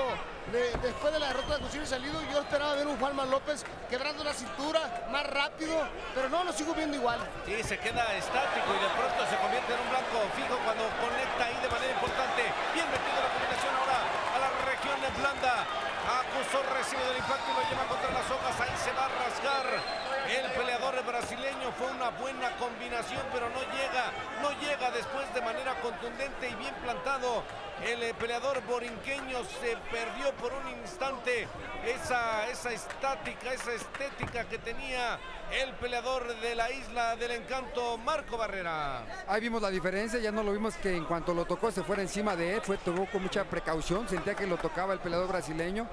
después de la derrota de Agustín Salido. Yo esperaba ver un Juanman López quebrando la cintura más rápido, pero no, lo sigo viendo igual. Sí, se queda estático y de pronto se convierte en un blanco fijo cuando conecta ahí de manera importante. Bien metido la combinación ahora a la región de blanda. Acusó recibo del impacto y lo lleva contra las hojas. Ahí se va a rasgar. El peleador brasileño, fue una buena combinación, pero no llega después de manera contundente y bien plantado. El peleador borinqueño se perdió por un instante esa estética que tenía el peleador de la Isla del Encanto, Marco Barrera. Ahí vimos la diferencia, ya no lo vimos que en cuanto lo tocó se fuera encima de él, tuvo con mucha precaución, sentía que lo tocaba el peleador brasileño.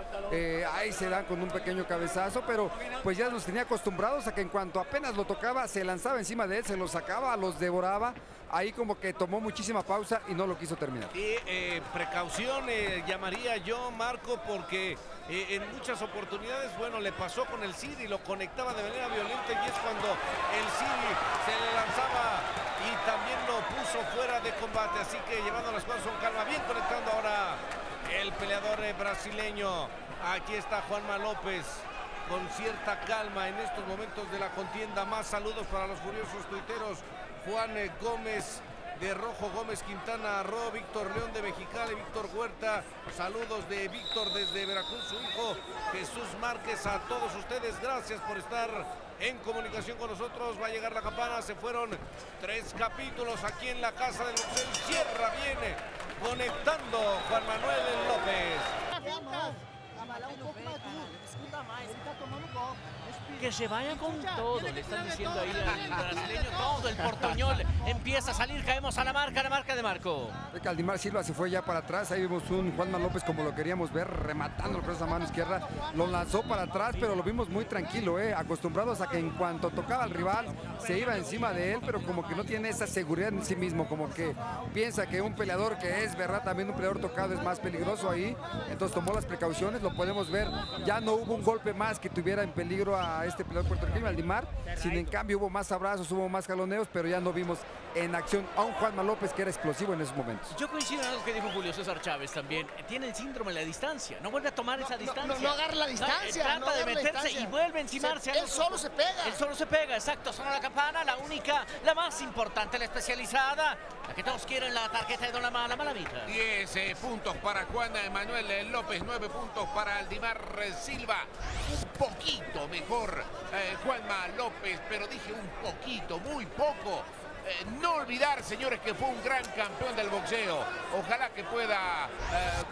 Ahí se dan con un pequeño cabezazo, pero pues ya nos tenía acostumbrados a que en cuanto apenas lo tocaba se lanzaba encima de él, se lo sacaba, los devoraba. Ahí como que tomó muchísima pausa y no lo quiso terminar. Y precaución llamaría yo, Marco, porque en muchas oportunidades, bueno, le pasó con el Ciri, lo conectaba de manera violenta y es cuando el Ciri se le lanzaba y también lo puso fuera de combate. Así que llevando las cosas con calma, bien conectando ahora el peleador brasileño. Aquí está Juanman López. Con cierta calma en estos momentos de la contienda. Más saludos para los furiosos tuiteros. Juan Gómez de Rojo, Gómez Quintana, Ro, Víctor León de Mexicali, Víctor Huerta. Saludos de Víctor desde Veracruz, su hijo Jesús Márquez. A todos ustedes, gracias por estar en comunicación con nosotros. Va a llegar la campana, se fueron 3 capítulos aquí en la Casa del Boxeo. Cierra bien, conectando Juan Manuel López. Que se vayan con todo, le están diciendo ahí al brasileño, todo el portoñol empieza a salir, caemos a la marca de Marco. Aldimar Silva se fue ya para atrás, ahí vimos un Juanman López como lo queríamos ver, rematándolo con esa mano izquierda, lo lanzó para atrás, pero lo vimos muy tranquilo, acostumbrados a que en cuanto tocaba al rival se iba encima de él, pero como que no tiene esa seguridad en sí mismo, como que piensa que un peleador que es verdad, también un peleador tocado es más peligroso ahí, entonces tomó las precauciones, lo podemos ver, ya no hubo un golpe más que tuviera en peligro a este peleador puertorriqueño, Aldimar, sin en cambio hubo más abrazos, hubo más jaloneos, pero ya no vimos en acción a un Juanman López que era explosivo en esos momentos. Yo coincido en lo que dijo Julio César Chávez también, tiene el síndrome de la distancia, no vuelve a tomar esa distancia. No agarra la distancia. Trata de meterse y vuelve a encimarse. Él solo se pega. Él solo se pega, exacto, sonó la campana, la única, la más importante, la especializada, la que todos quieren, la tarjeta de Don Lama, la malamita. 10 puntos para Juanman Manuel López, 9 puntos para Aldimar Silva. Un poquito mejor Juanman López, pero dije un poquito, muy poco. No olvidar, señores, que fue un gran campeón del boxeo. Ojalá que pueda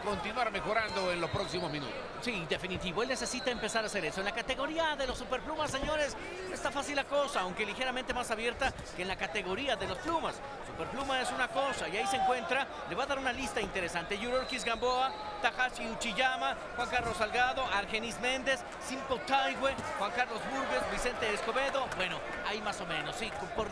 continuar mejorando en los próximos minutos. Sí, definitivo. Él necesita empezar a hacer eso. En la categoría de los superplumas, señores, está fácil la cosa, aunque ligeramente más abierta que en la categoría de los plumas. Superpluma es una cosa y ahí se encuentra. Le va a dar una lista interesante. Yurorkis Gamboa, Takashi Uchiyama, Juan Carlos Salgado, Argenis Méndez, Simpo Taigüe, Juan Carlos Burgos, Vicente Escobedo. Bueno, ahí más o menos, sí.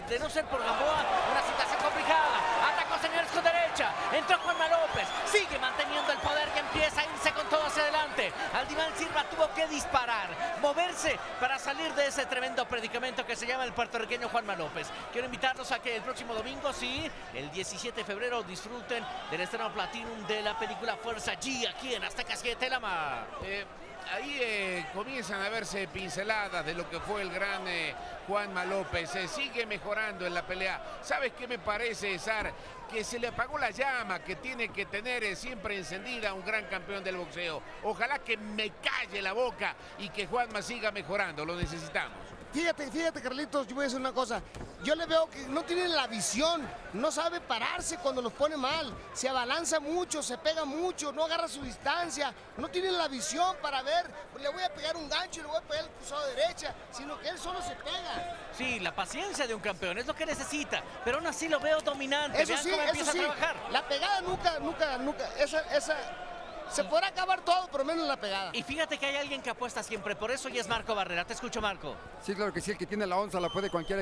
De no ser por Gamboa, una situación complicada. Atacó, señores, con derecha. Entró Juanma López. Sigue manteniendo el poder que empieza a irse con todo hacia adelante. Aldimán Silva tuvo que disparar, moverse para salir de ese tremendo predicamento que se llama el puertorriqueño Juanma López. Quiero invitarlos a que el próximo domingo, sí, el 17 de febrero, disfruten del estreno Platinum de la película Fuerza G aquí en Azteca 7, Lama. Ahí comienzan a verse pinceladas de lo que fue el gran Juanma López. Sigue mejorando en la pelea. ¿Sabes qué me parece, Sar? Que se le apagó la llama que tiene que tener siempre encendida un gran campeón del boxeo. Ojalá que me calle la boca y que Juanma siga mejorando. Lo necesitamos. Fíjate, Carlitos, yo voy a decir una cosa. Yo le veo que no tiene la visión, no sabe pararse cuando los pone mal, se abalanza mucho, se pega mucho, no agarra su distancia, no tiene la visión para ver, le voy a pegar un gancho y le voy a pegar el cruzado derecha, sino que él solo se pega. Sí, la paciencia de un campeón es lo que necesita, pero aún así lo veo dominante. Eso sí, eso sí, la pegada nunca, esa... Se podrá acabar todo, pero menos la pegada. Y fíjate que hay alguien que apuesta siempre, por eso, y es Marco Barrera. Te escucho, Marco. Sí, claro que sí, el que tiene la onza la puede cambiar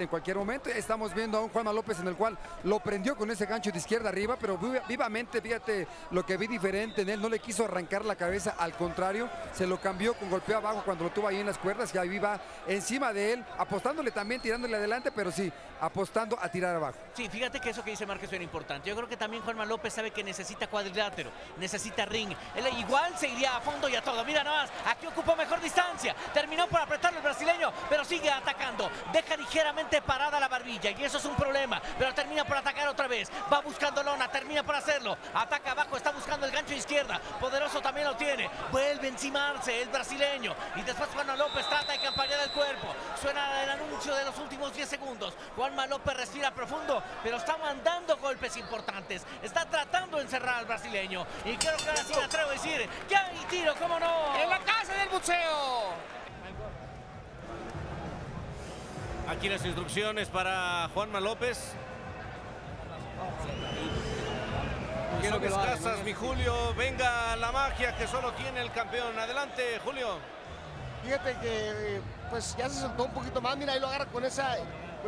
en cualquier momento. Estamos viendo a un Juanma López en el cual lo prendió con ese gancho de izquierda arriba, pero vivamente, fíjate lo que vi diferente en él. No le quiso arrancar la cabeza, al contrario, se lo cambió con golpeo abajo cuando lo tuvo ahí en las cuerdas, y ahí va encima de él, apostándole también, tirándole adelante, pero sí, apostando a tirar abajo. Sí, fíjate que eso que dice Marco es bien importante. Yo creo que también Juanma López sabe que necesita cuadrilátero, necesita ring. Él igual se iría a fondo y a todo. Mira nada más, aquí ocupó mejor distancia. Terminó por apretarlo el brasileño, pero sigue atacando. Deja ligeramente parada la barbilla y eso es un problema, pero termina por atacar otra vez. Va buscando lona, termina por hacerlo. Ataca abajo, está buscando el gancho izquierda. Poderoso también lo tiene. Vuelve a encimarse el brasileño y después Juanma López trata de campañar el cuerpo. Suena el anuncio de los últimos 10 segundos. Juanma López respira profundo, pero está mandando golpes importantes. Está tratando de encerrar al brasileño y quiero que así me atrevo a decir que hay tiro, cómo no, en la casa del boxeo. Aquí las instrucciones para Juanma López. Quiero que escasas, mi Julio, venga la magia que solo tiene el campeón. Adelante, Julio. Fíjate que pues ya se soltó un poquito más, mira, ahí lo agarra con esa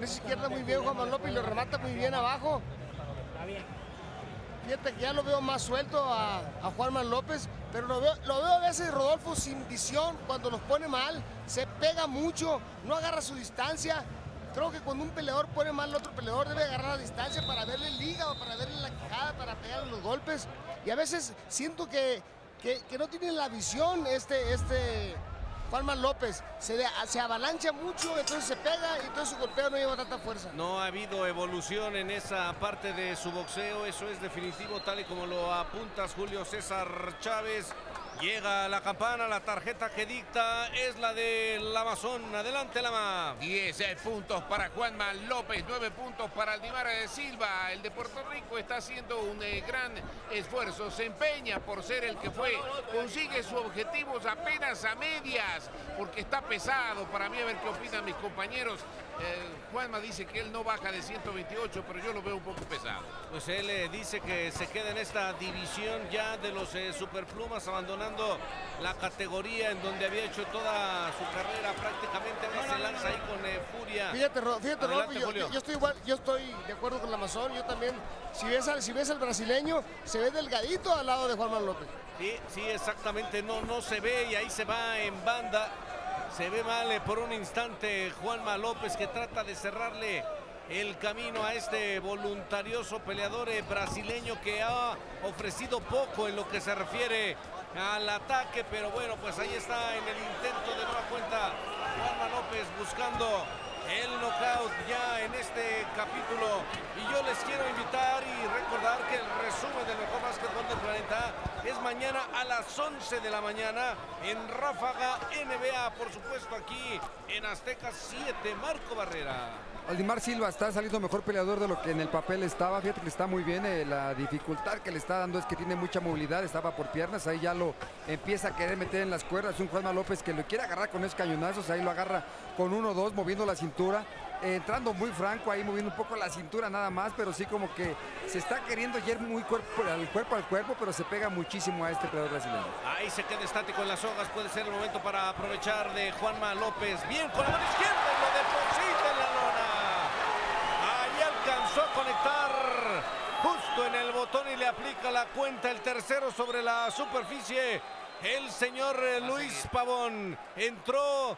izquierda muy bien Juanma López y lo remata muy bien abajo. Está bien. Fíjate que ya lo veo más suelto a Juanma López, pero lo veo a veces Rodolfo sin visión cuando los pone mal, se pega mucho, no agarra su distancia. Creo que cuando un peleador pone mal al otro peleador debe agarrar la distancia para verle el hígado, para verle la quijada, para pegarle los golpes. Y a veces siento que no tiene la visión este Juanma López, se avalancha mucho, entonces se pega y entonces su golpeo no lleva tanta fuerza. No ha habido evolución en esa parte de su boxeo, eso es definitivo, tal y como lo apuntas, Julio César Chávez. Llega la campana, la tarjeta que dicta es la del Amazon. Adelante, Lama. 10 puntos para Juanma López, 9 puntos para Aldimar Silva. El de Puerto Rico está haciendo un gran esfuerzo, se empeña por ser el que fue. Consigue sus objetivos apenas a medias, porque está pesado. Para mí, a ver qué opinan mis compañeros. Juanma dice que él no baja de 128, pero yo lo veo un poco pesado. Pues él dice que se queda en esta división ya de los superplumas, abandonando la categoría en donde había hecho toda su carrera prácticamente. Ahora se lanza ahí con furia. Fíjate, adelante, Rob, yo estoy igual, yo estoy de acuerdo con la Amazon. Yo también, si ves al brasileño, se ve delgadito al lado de Juanma López. Sí, exactamente, no se ve y ahí se va en banda. Se ve mal por un instante Juanma López, que trata de cerrarle el camino a este voluntarioso peleador brasileño que ha ofrecido poco en lo que se refiere al ataque. Pero bueno, pues ahí está en el intento de nueva cuenta Juanma López buscando el knockout ya en este capítulo. Y yo les quiero invitar y recordar que el resumen del mejor básquetbol del planeta es mañana a las 11 de la mañana en Ráfaga NBA, por supuesto aquí en Azteca 7. Marco Barrera. Aldimar Silva está saliendo mejor peleador de lo que en el papel estaba. Fíjate que está muy bien. La dificultad que le está dando es que tiene mucha movilidad. Estaba por piernas, ahí ya lo empieza a querer meter en las cuerdas. Un Juanma López que lo quiere agarrar con esos cañonazos. Ahí lo agarra con 1-2, moviendo la cintura. Entrando muy franco, ahí moviendo un poco la cintura nada más, pero sí como que se está queriendo ir muy cuerpo al cuerpo, pero se pega muchísimo a este peleador brasileño. Ahí se queda estático en las sogas, puede ser el momento para aprovechar de Juanma López. Bien, con la mano izquierda, lo deposita en la lona. Ahí alcanzó a conectar justo en el botón y le aplica la cuenta, el tercero sobre la superficie. El señor Luis Pavón entró...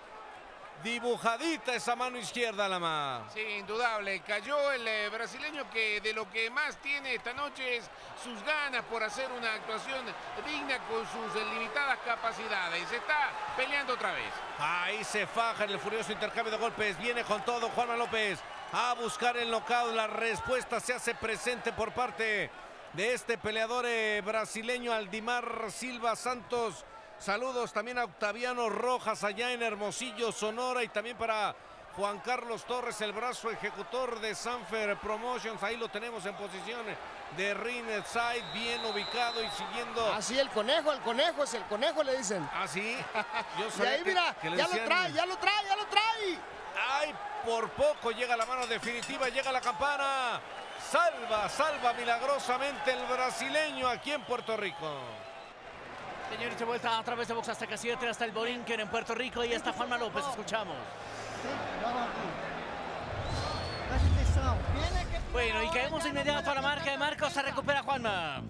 Dibujadita esa mano izquierda, Lama. Sí, indudable. Cayó el brasileño, que de lo que más tiene esta noche es sus ganas por hacer una actuación digna con sus limitadas capacidades. Se está peleando otra vez. Ahí se faja en el furioso intercambio de golpes. Viene con todo Juanma López a buscar el knockout. La respuesta se hace presente por parte de este peleador brasileño, Aldimar Silva Santos. Saludos también a Octaviano Rojas allá en Hermosillo, Sonora, y también para Juan Carlos Torres, el brazo ejecutor de Sanfer Promotions. Ahí lo tenemos en posición de ringside, bien ubicado y siguiendo. Así el conejo es el conejo, le dicen. Así. Y ahí mira, ya lo trae. Ay, por poco llega la mano definitiva, llega la campana. Salva milagrosamente el brasileño aquí en Puerto Rico. Señores, de vuelta a través de Box Azteca 7 hasta el Borinquen en Puerto Rico. Y está Juanma López, escuchamos. Bueno, y caemos inmediato a la marca de Marcos, se recupera Juanma.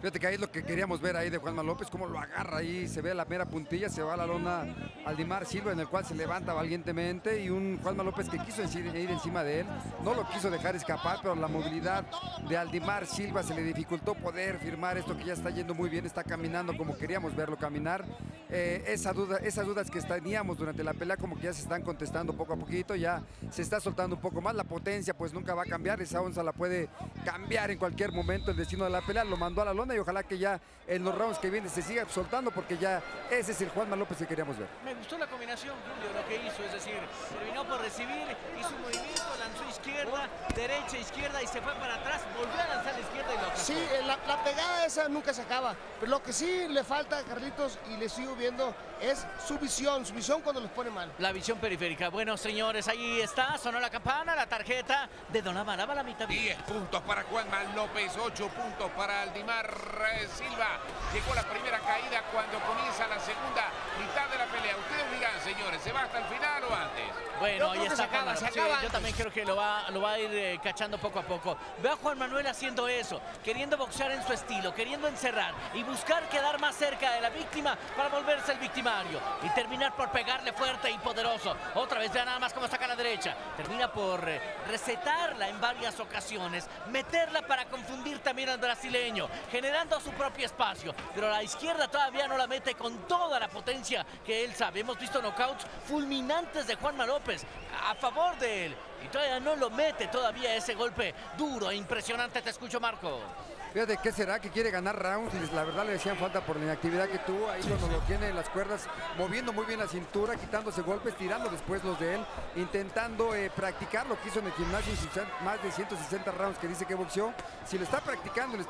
Fíjate que ahí es lo que queríamos ver ahí de Juanma López, cómo lo agarra ahí, se ve la mera puntilla, se va a la lona Aldimar Silva, en el cual se levanta valientemente, y un Juanma López que quiso ir encima de él, no lo quiso dejar escapar, pero la movilidad de Aldimar Silva se le dificultó poder firmar esto que ya está yendo muy bien, está caminando como queríamos verlo caminar. Esas dudas que teníamos durante la pelea como que ya se están contestando poco a poquito, ya se está soltando un poco más, la potencia pues nunca va a cambiar, esa onza la puede cambiar en cualquier momento el destino de la pelea, lo mandó a la lona y ojalá que ya en los rounds que vienen se siga soltando, porque ya ese es el Juanma López que queríamos ver. Me gustó la combinación, Julio, lo que hizo, es decir, terminó por recibir, hizo un movimiento, lanzó izquierda, derecha, izquierda y se fue para atrás, volvió a lanzar la izquierda y lo atrasó. Sí, la pegada esa nunca se acaba, pero lo que sí le falta a Carlitos y le sigo viendo es su visión cuando los pone mal. La visión periférica. Bueno, señores, ahí está, sonó la campana, la tarjeta de Donovan Lava, la mitad. 10 puntos para Juanma López, 8 puntos para Aldimar Silva. Llegó la primera caída cuando comienza la segunda mitad de la pelea. Ustedes digan, señores, ¿se va hasta el final o antes? Bueno, ahí está Juanma. Yo también creo que lo va a ir cachando poco a poco. Veo a Juan Manuel haciendo eso, queriendo boxear en su estilo, queriendo encerrar y buscar quedar más cerca de la víctima para volverse el victimario y terminar por pegarle fuerte y poderoso. Otra vez, vea nada más cómo saca la derecha. Termina por recetarla en varias ocasiones, meterla para confundir también al brasileño, generando su propio espacio. Pero la izquierda todavía no la mete con toda la potencia que él sabe. Hemos visto knockouts fulminantes de Juanma López a favor de él. Y todavía no lo mete todavía ese golpe duro e impresionante. Te escucho, Marco. Fíjate, ¿qué será? Que quiere ganar rounds y la verdad le decían falta por la inactividad que tuvo. Ahí cuando lo tiene en las cuerdas, moviendo muy bien la cintura, quitándose golpes, tirando después los de él, intentando practicar lo que hizo en el gimnasio, más de 160 rounds que dice que boxeó. Si lo está practicando, lo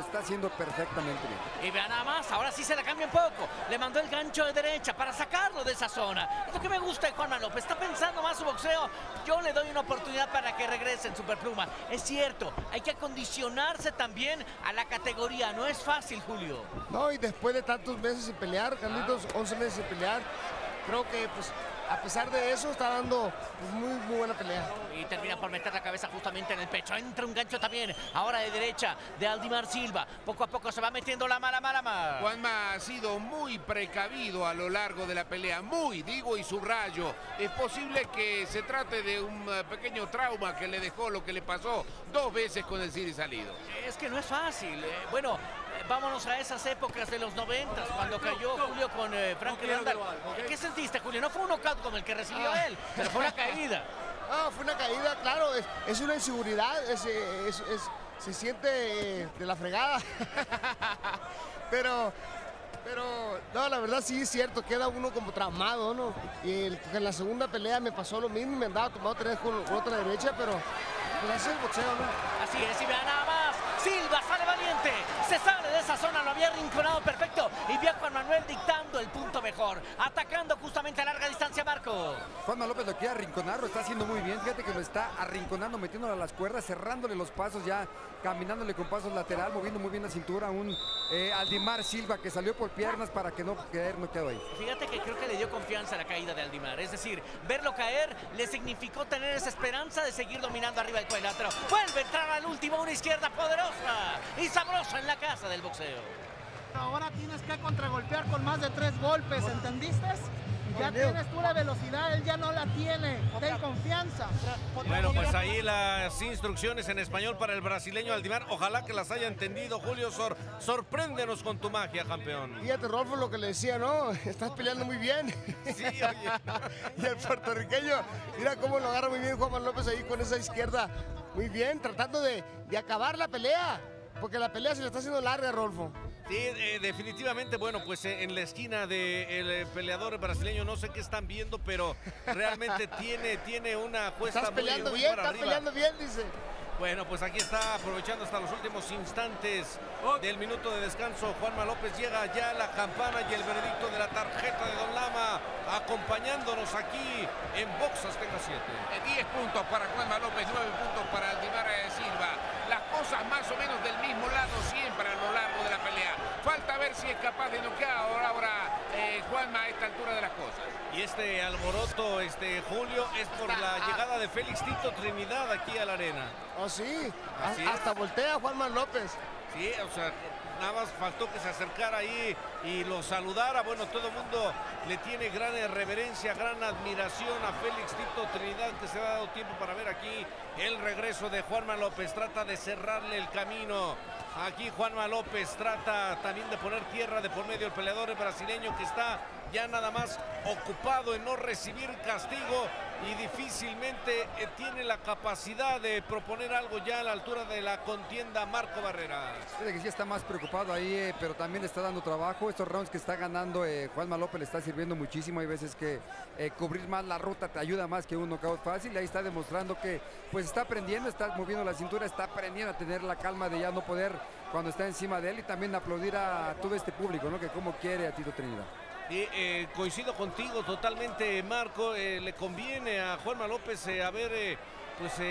está haciendo perfectamente bien. Y vean nada más, ahora sí se la cambia un poco. Le mandó el gancho de derecha para sacarlo de esa zona. Es lo que me gusta de Juanma López, está pensando más su boxeo. Yo le doy una oportunidad para que regrese en Superpluma. Es cierto, hay que acondicionarse también a la categoría, no es fácil, Julio. No, y después de tantos meses sin pelear, Carlitos, 11 meses sin pelear, creo que pues a pesar de eso está dando pues, muy buena pelea. Y termina por meter la cabeza justamente en el pecho, entra un gancho también, ahora de derecha de Aldimar Silva, poco a poco se va metiendo la mala. Juanma ha sido muy precavido a lo largo de la pelea, digo y subrayo, es posible que se trate de un pequeño trauma que le dejó lo que le pasó dos veces con el Ciri salido. Es que no es fácil, bueno, vámonos a esas épocas de los 90, cuando cayó Julio con Frank Randall. ¿Qué sentiste, Julio? No fue un knockout como el que recibió él, pero fue una caída. Ah, fue una caída, claro, es una inseguridad, se siente de la fregada. Pero no, la verdad sí es cierto, queda uno como tramado, ¿no? Y en la segunda pelea me pasó lo mismo, me andaba tomado tres con otra derecha, pero pues es el boxeo, ¿no? Así es, y vean nada más, Silva sale valiente, se sale de esa zona, lo había rinconado perfecto, y vio a Juan Manuel dictando el punto mejor, atacando justamente a larga distancia, Marco. Juanma López lo quiere arrinconar, lo está haciendo muy bien, fíjate que lo está arrinconando, metiéndole a las cuerdas, cerrándole los pasos ya, caminándole con pasos lateral, moviendo muy bien la cintura, un Aldimar Silva que salió por piernas para que no quede noqueado ahí. Fíjate que creo que le dio confianza a la caída de Aldimar, es decir, verlo caer le significó tener esa esperanza de seguir dominando arriba del cuadrilátero. Vuelve a entrar al último, una izquierda poderosa y sabrosa en la casa del boxeo. Ahora tienes que contragolpear con más de 3 golpes, ¿entendiste? Ya tienes tú la velocidad, él ya no la tiene, ten confianza. Bueno, pues ahí las instrucciones en español para el brasileño Aldimar, ojalá que las haya entendido. Julio, sorpréndenos con tu magia, campeón. Fíjate, Rolfo, lo que le decía, ¿no? Estás peleando muy bien. Sí, oye. Y el puertorriqueño, mira cómo lo agarra muy bien Juan López ahí con esa izquierda. Muy bien, tratando de acabar la pelea, porque la pelea se le está haciendo larga, Rolfo. Sí, definitivamente, bueno, pues en la esquina del peleador brasileño, no sé qué están viendo, pero realmente tiene una apuesta muy, muy bien, para arriba. Estás peleando bien, dice. Bueno, pues aquí está aprovechando hasta los últimos instantes del minuto de descanso. Juanma López llega ya la campana y el veredicto de la tarjeta de Don Lama, acompañándonos aquí en Box Azteca 7. 10 puntos para Juanma López, 9 puntos para Aldimar Silva. Las cosas más o menos del mismo lado siempre a lo largo de la pelea. Falta ver si es capaz de noquear ahora Juanma a esta altura de las cosas. Y este alboroto, Julio, es por la llegada de Félix Tito Trinidad aquí a la arena. Oh, sí, hasta voltea Juanma López. Sí, o sea, nada más faltó que se acercara ahí y lo saludara. Bueno, todo el mundo le tiene gran reverencia, gran admiración a Félix Tito Trinidad, que se ha dado tiempo para ver aquí el regreso de Juanma López. Trata de cerrarle el camino. Aquí Juanma López trata también de poner tierra de por medio. El peleador brasileño que está ya nada más ocupado en no recibir castigo y difícilmente tiene la capacidad de proponer algo ya a la altura de la contienda. Marco Barrera. Fíjate que sí está más preocupado ahí, pero también le está dando trabajo. Estos rounds que está ganando Juanma López le está sirviendo muchísimo. Hay veces que cubrir más la ruta te ayuda más que un knockout fácil. Ahí está demostrando que pues está aprendiendo, está moviendo la cintura, está aprendiendo a tener la calma de ya no poder cuando está encima de él, y también aplaudir a todo este público, ¿no? Que como quiere a Tito Trinidad. Coincido contigo totalmente, Marco. Le conviene a Juanma López haber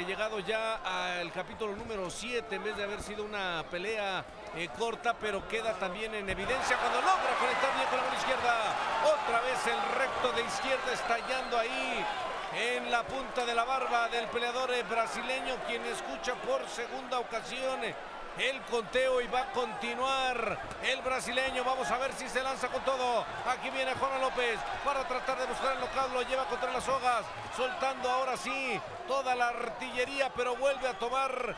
llegado ya al capítulo número 7 en vez de haber sido una pelea corta, pero queda también en evidencia cuando logra conectar bien con la mano izquierda. Otra vez el recto de izquierda estallando ahí en la punta de la barba del peleador brasileño, quien escucha por segunda ocasión el conteo y va a continuar el brasileño. Vamos a ver si se lanza con todo. Aquí viene Juanma López para tratar de buscar el knockout, lo lleva contra las sogas, soltando ahora sí toda la artillería, pero vuelve a tomar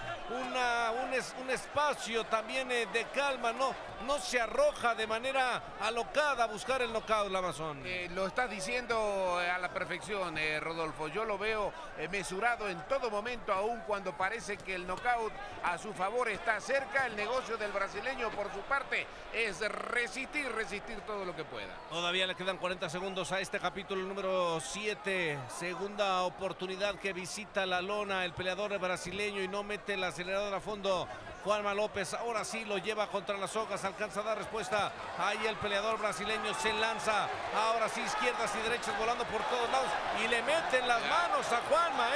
un espacio también de calma, no se arroja de manera alocada a buscar el knockout, la Amazon. Lo estás diciendo a la perfección, Rodolfo. Yo lo veo mesurado en todo momento, aun cuando parece que el knockout a su favor está cerca. El negocio del brasileño por su parte es resistir todo lo que pueda. Todavía le quedan 40 segundos a este capítulo número 7. Segunda oportunidad que visita la lona el peleador brasileño y no mete el acelerador a fondo. Juanma López ahora sí lo lleva contra las sogas, alcanza a dar respuesta. Ahí el peleador brasileño se lanza. Ahora sí, izquierdas y derechas volando por todos lados. Y le meten las manos a Juanma,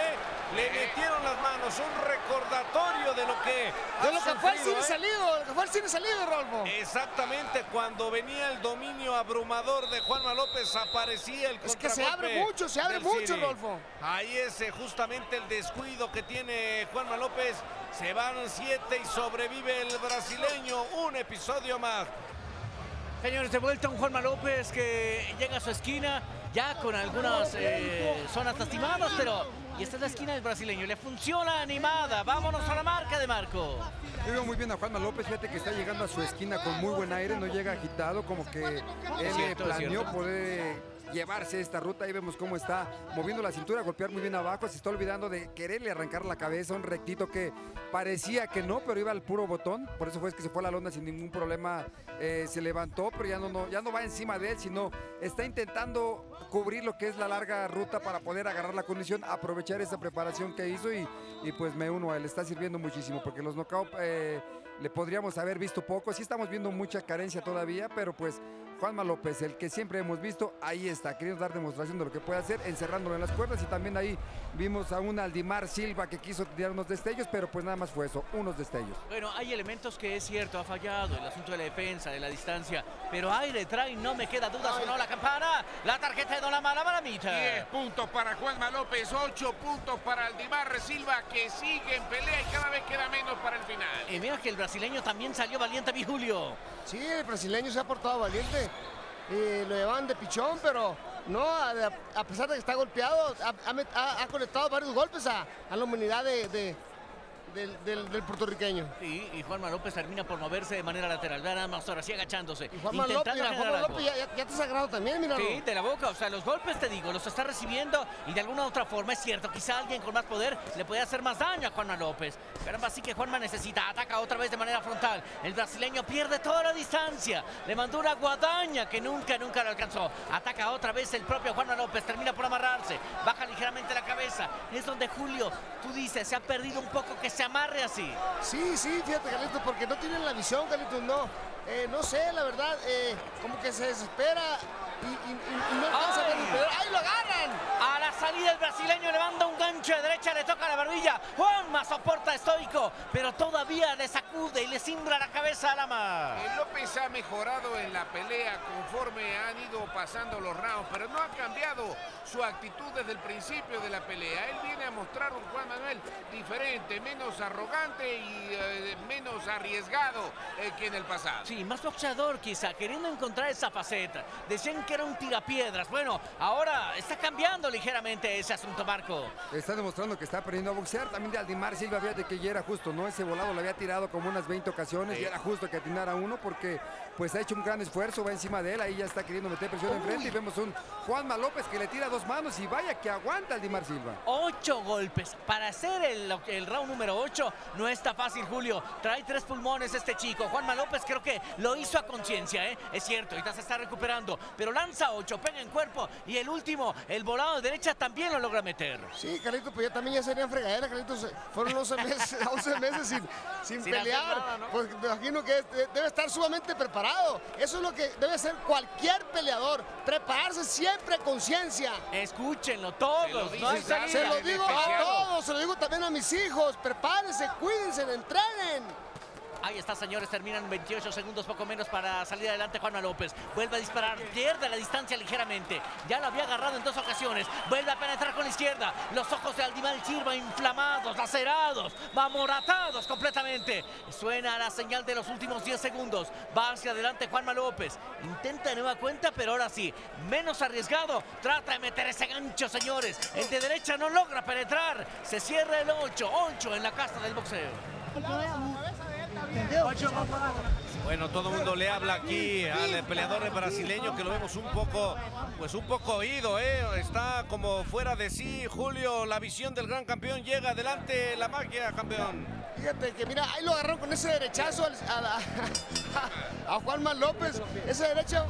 Le metieron las manos. Un recordatorio de lo que fue el cine salido, lo que fue el cine salido, Rolfo. Exactamente, cuando venía el dominio abrumador de Juanma López, aparecía el contragolpe. Es que se abre mucho, Rolfo. Ahí es justamente el descuido que tiene Juanma López. Se van 7 y sobrevive el brasileño. Un episodio más. Señores, de vuelta un Juanma López que llega a su esquina, ya con algunas zonas lastimadas, pero... Y esta es la esquina del brasileño, le funciona animada. Vámonos a la marca de Marco. Yo veo muy bien a Juanma López, fíjate que está llegando a su esquina con muy buen aire, no llega agitado, como que él planeó poder llevarse esta ruta. Ahí vemos cómo está moviendo la cintura, golpear muy bien abajo, se está olvidando de quererle arrancar la cabeza, un rectito que parecía que no, pero iba al puro botón. Por eso fue que se fue a la lona sin ningún problema, se levantó, pero ya no va encima de él, sino está intentando cubrir lo que es la larga ruta para poder agarrar la condición, aprovechar esa preparación que hizo y pues me uno a él. Está sirviendo muchísimo porque los knockouts le podríamos haber visto poco. Sí estamos viendo mucha carencia todavía, pero pues Juanma López, el que siempre hemos visto, ahí está, queriendo dar demostración de lo que puede hacer, encerrándolo en las cuerdas. Y también ahí vimos a un Aldimar Silva que quiso tirar unos destellos, pero pues nada más fue eso, unos destellos. Bueno, hay elementos que es cierto, ha fallado el asunto de la defensa, de la distancia, pero aire trae, no me queda duda. Sonó la campana, la tarjeta de Don Lamar, la malamita. 10 puntos para Juanma López, 8 puntos para Aldimar Silva, que sigue en pelea y cada vez queda menos para el final. Y mira que el brasileño también salió valiente, mi Julio. Sí, el brasileño se ha portado valiente. Y lo llevaban de pichón, pero no, a pesar de que está golpeado, ha conectado varios golpes a la humanidad del puertorriqueño. Sí, y Juanma López termina por moverse de manera lateral, nada más ahora sí agachándose. Y Juanma López, mira, Juanma López ya te has agarrado también, mira. Sí, de la boca, o sea, los golpes, te digo, los está recibiendo y de alguna u otra forma, es cierto, quizá alguien con más poder le puede hacer más daño a Juanma López. Caramba, así que Juanma necesita, ataca otra vez de manera frontal. El brasileño pierde toda la distancia, le mandó una guadaña que nunca lo alcanzó. Ataca otra vez el propio Juanma López, termina por amarrarse, baja ligeramente la cabeza. Es donde, Julio, tú dices, se ha perdido un poco que se amarre así. Sí, fíjate, Carlitos, porque no tienen la visión, Carlitos, no sé, la verdad, como que se desespera y no alcanza a recuperar. ¡Ahí lo agarran! A la salida el brasileño le manda un gancho de derecha, le toca la barbilla. Juanma soporta estoico, pero todavía le sacude y le cimbra la cabeza a Lama. El López ha mejorado en la pelea conforme han ido pasando los rounds, pero no ha cambiado su actitud desde el principio de la pelea. Él viene a mostrar un Juan Manuel diferente, menos arrogante y menos arriesgado que en el pasado. Sí, más boxeador quizá, queriendo encontrar esa faceta. Decían que era un tirapiedras. Bueno, ahora está cambiando ligeramente ese asunto, Marco. Está demostrando que está aprendiendo a boxear. También de Aldimar Silva, fíjate que ya era justo, ¿no? Ese volado lo había tirado como unas 20 ocasiones. Sí. Y era justo que atinara uno porque pues ha hecho un gran esfuerzo, va encima de él. Ahí ya está queriendo meter presión enfrente. Y vemos un Juanma López que le tira dos manos y vaya que aguanta Aldimar Silva. 8 golpes. Para hacer el round número 8 no está fácil, Julio. Trae 3 pulmones este chico. Juanma López creo que lo hizo a conciencia, ¿eh? Es cierto, ahorita se está recuperando, pero lanza 8, pega en cuerpo y el último, el volado de derecha, también lo logra meter. Sí, Carlitos, pues ya también ya serían fregadera, Carlitos. Fueron 11 meses sin pelear. Nada, ¿no? Pues me imagino que debe estar sumamente preparado. Eso es lo que debe ser cualquier peleador, prepararse siempre con conciencia. Escúchenlo todos, se lo digo a todos, se lo digo también a mis hijos, prepárense, cuídense, entrenen. Ahí está, señores, terminan 28 segundos, poco menos, para salir adelante Juanma López. Vuelve a disparar, pierde la distancia ligeramente. Ya lo había agarrado en 2 ocasiones. Vuelve a penetrar con la izquierda. Los ojos de Aldimar Silva inflamados, lacerados, amoratados completamente. Suena la señal de los últimos 10 segundos. Va hacia adelante Juanma López. Intenta de nueva cuenta, pero ahora sí, menos arriesgado. Trata de meter ese gancho, señores. El de derecha no logra penetrar. Se cierra el 8. 8 en la casa del boxeo. Bueno, todo el mundo le habla aquí al peleador brasileño, que lo vemos un poco oído, está como fuera de sí, Julio. La visión del gran campeón llega adelante, la magia, campeón. Fíjate que mira, ahí lo agarró con ese derechazo a Juanma López. Esa derecha,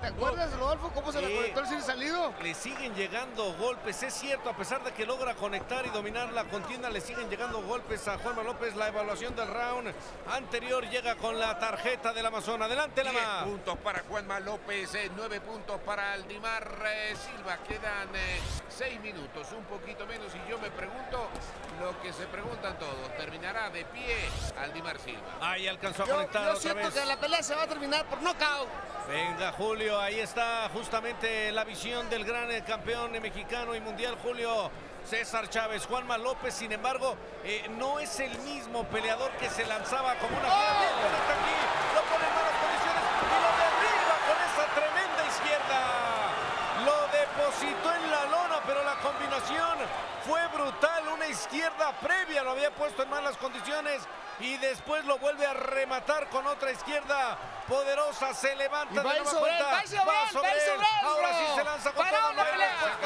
¿te acuerdas, Rodolfo, cómo se la conectó sin salido? Le siguen llegando golpes, es cierto, a pesar de que logra conectar y dominar la contienda, le siguen llegando golpes a Juanma López. La evaluación del round anterior llega con la tarjeta del Amazon. Adelante, Lama. 10 puntos para Juanma López, 9 puntos para Aldimar Silva. Quedan 6 minutos, un poquito menos, y yo me pregunto lo que se preguntan todos. ¿Terminará de pie Aldimar Silva? Ahí alcanzó a conectar otra vez. Yo siento que la pelea se va a terminar por nocaut. Venga, Julio, ahí está justamente la visión del gran campeón mexicano y mundial, Julio César Chávez. Juanma López, sin embargo, no es el mismo peleador que se lanzaba como una pelota aquí, lo pone en malas condiciones y lo derriba con esa tremenda izquierda. Lo depositó en la lona, pero la combinación fue brutal. Una izquierda previa lo había puesto en malas condiciones y después lo vuelve a rematar con otra izquierda poderosa. Se levanta de nueva cuenta, va sobre él. Ahora sí se lanza con toda la pelea.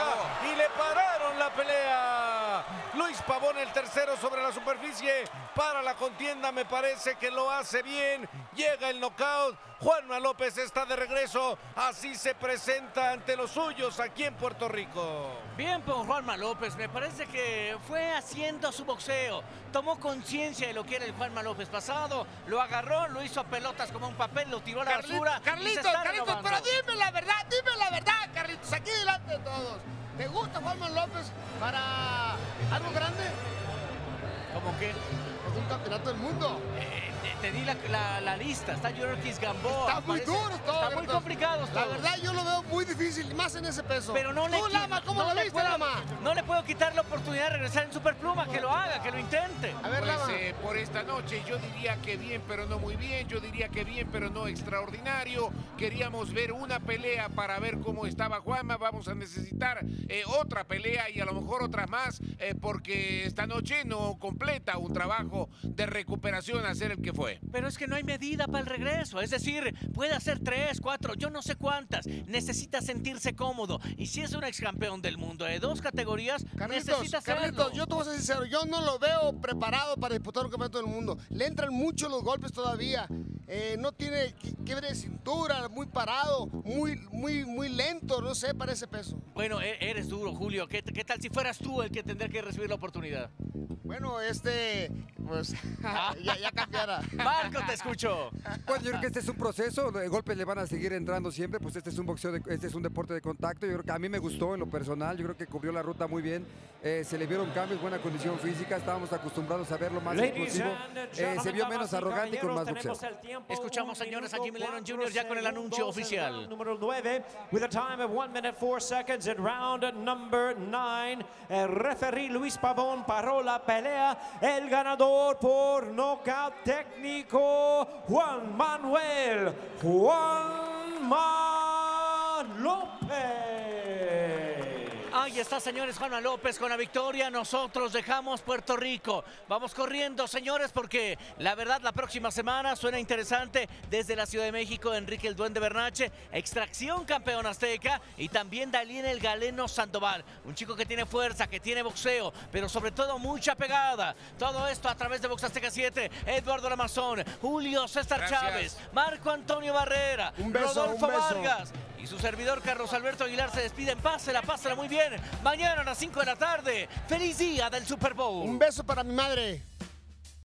Y le pararon la pelea. Luis Pavón, el tercero sobre la superficie. Para la contienda, me parece que lo hace bien. Llega el knockout. Juanma López está de regreso. Así se presenta ante los suyos aquí en Puerto Rico. Bien por Juanma López. Me parece que fue haciendo su boxeo. Tomó conciencia de lo que era el Juanma López pasado. Lo agarró, lo hizo a pelotas como un papel, lo tiró a la basura. Carlitos, pero dime la verdad, Carlitos, aquí delante de todos. ¿Te gusta Juanma López para algo grande? ¿Cómo qué? Es un campeonato del mundo. Te di la lista, está Yorkis Gamboa. Está muy duro todo. Está muy complicado. La verdad yo lo veo muy difícil, más en ese peso. Pero no le puedo quitar la oportunidad de regresar en Superpluma, que lo haga, que lo intente. A ver, Lama. Por esta noche yo diría que bien, pero no muy bien. Yo diría que bien, pero no extraordinario. Queríamos ver una pelea para ver cómo estaba Juanma. Vamos a necesitar otra pelea y a lo mejor otras más, porque esta noche no completa un trabajo de recuperación a ser el que fue. Pero es que no hay medida para el regreso, es decir, puede hacer 3, 4, yo no sé cuántas. Necesita sentirse cómodo, y si es un ex campeón del mundo de 2 categorías, necesita hacerlo. Carlitos, yo te voy a ser sincero, yo no lo veo preparado para disputar un campeonato del mundo. Le entran mucho los golpes todavía, no tiene quiebre de cintura, muy parado, muy lento, no sé, para ese peso. Bueno, eres duro, Julio. ¿Qué tal si fueras tú el que tendría que recibir la oportunidad? Bueno, pues ya cambiara. Marco, te escucho. Bueno, yo creo que este es un proceso, los golpes le van a seguir entrando siempre, pues este es un boxeo, este es un deporte de contacto. Yo creo que a mí me gustó en lo personal, yo creo que cubrió la ruta muy bien, se le vieron cambios, buena condición física, estábamos acostumbrados a verlo más inclusivo, se vio menos arrogante y con más boxeo. Escuchamos, señores, a Jimmy Lennon Jr. ya con el anuncio oficial. Número 9, with a time of 1 minute 4 seconds in round number 9, el referee Luis Pavón paró la pelea, el ganador por nocaut técnico Juanma López. Ahí está, señores, Juanma López con la victoria. Nosotros dejamos Puerto Rico. Vamos corriendo, señores, porque la verdad la próxima semana suena interesante. Desde la Ciudad de México, Enrique el Duende Bernache, Extracción campeón azteca, y también Dalien el Galeno Sandoval. Un chico que tiene fuerza, que tiene boxeo, pero sobre todo mucha pegada. Todo esto a través de Box Azteca 7. Eduardo Lamazón, Julio César Chávez, Marco Antonio Barrera, Rodolfo Vargas. Y su servidor, Carlos Alberto Aguilar, se despide en pásela muy bien. Mañana a las 5 de la tarde. ¡Feliz día del Super Bowl! Un beso para mi madre.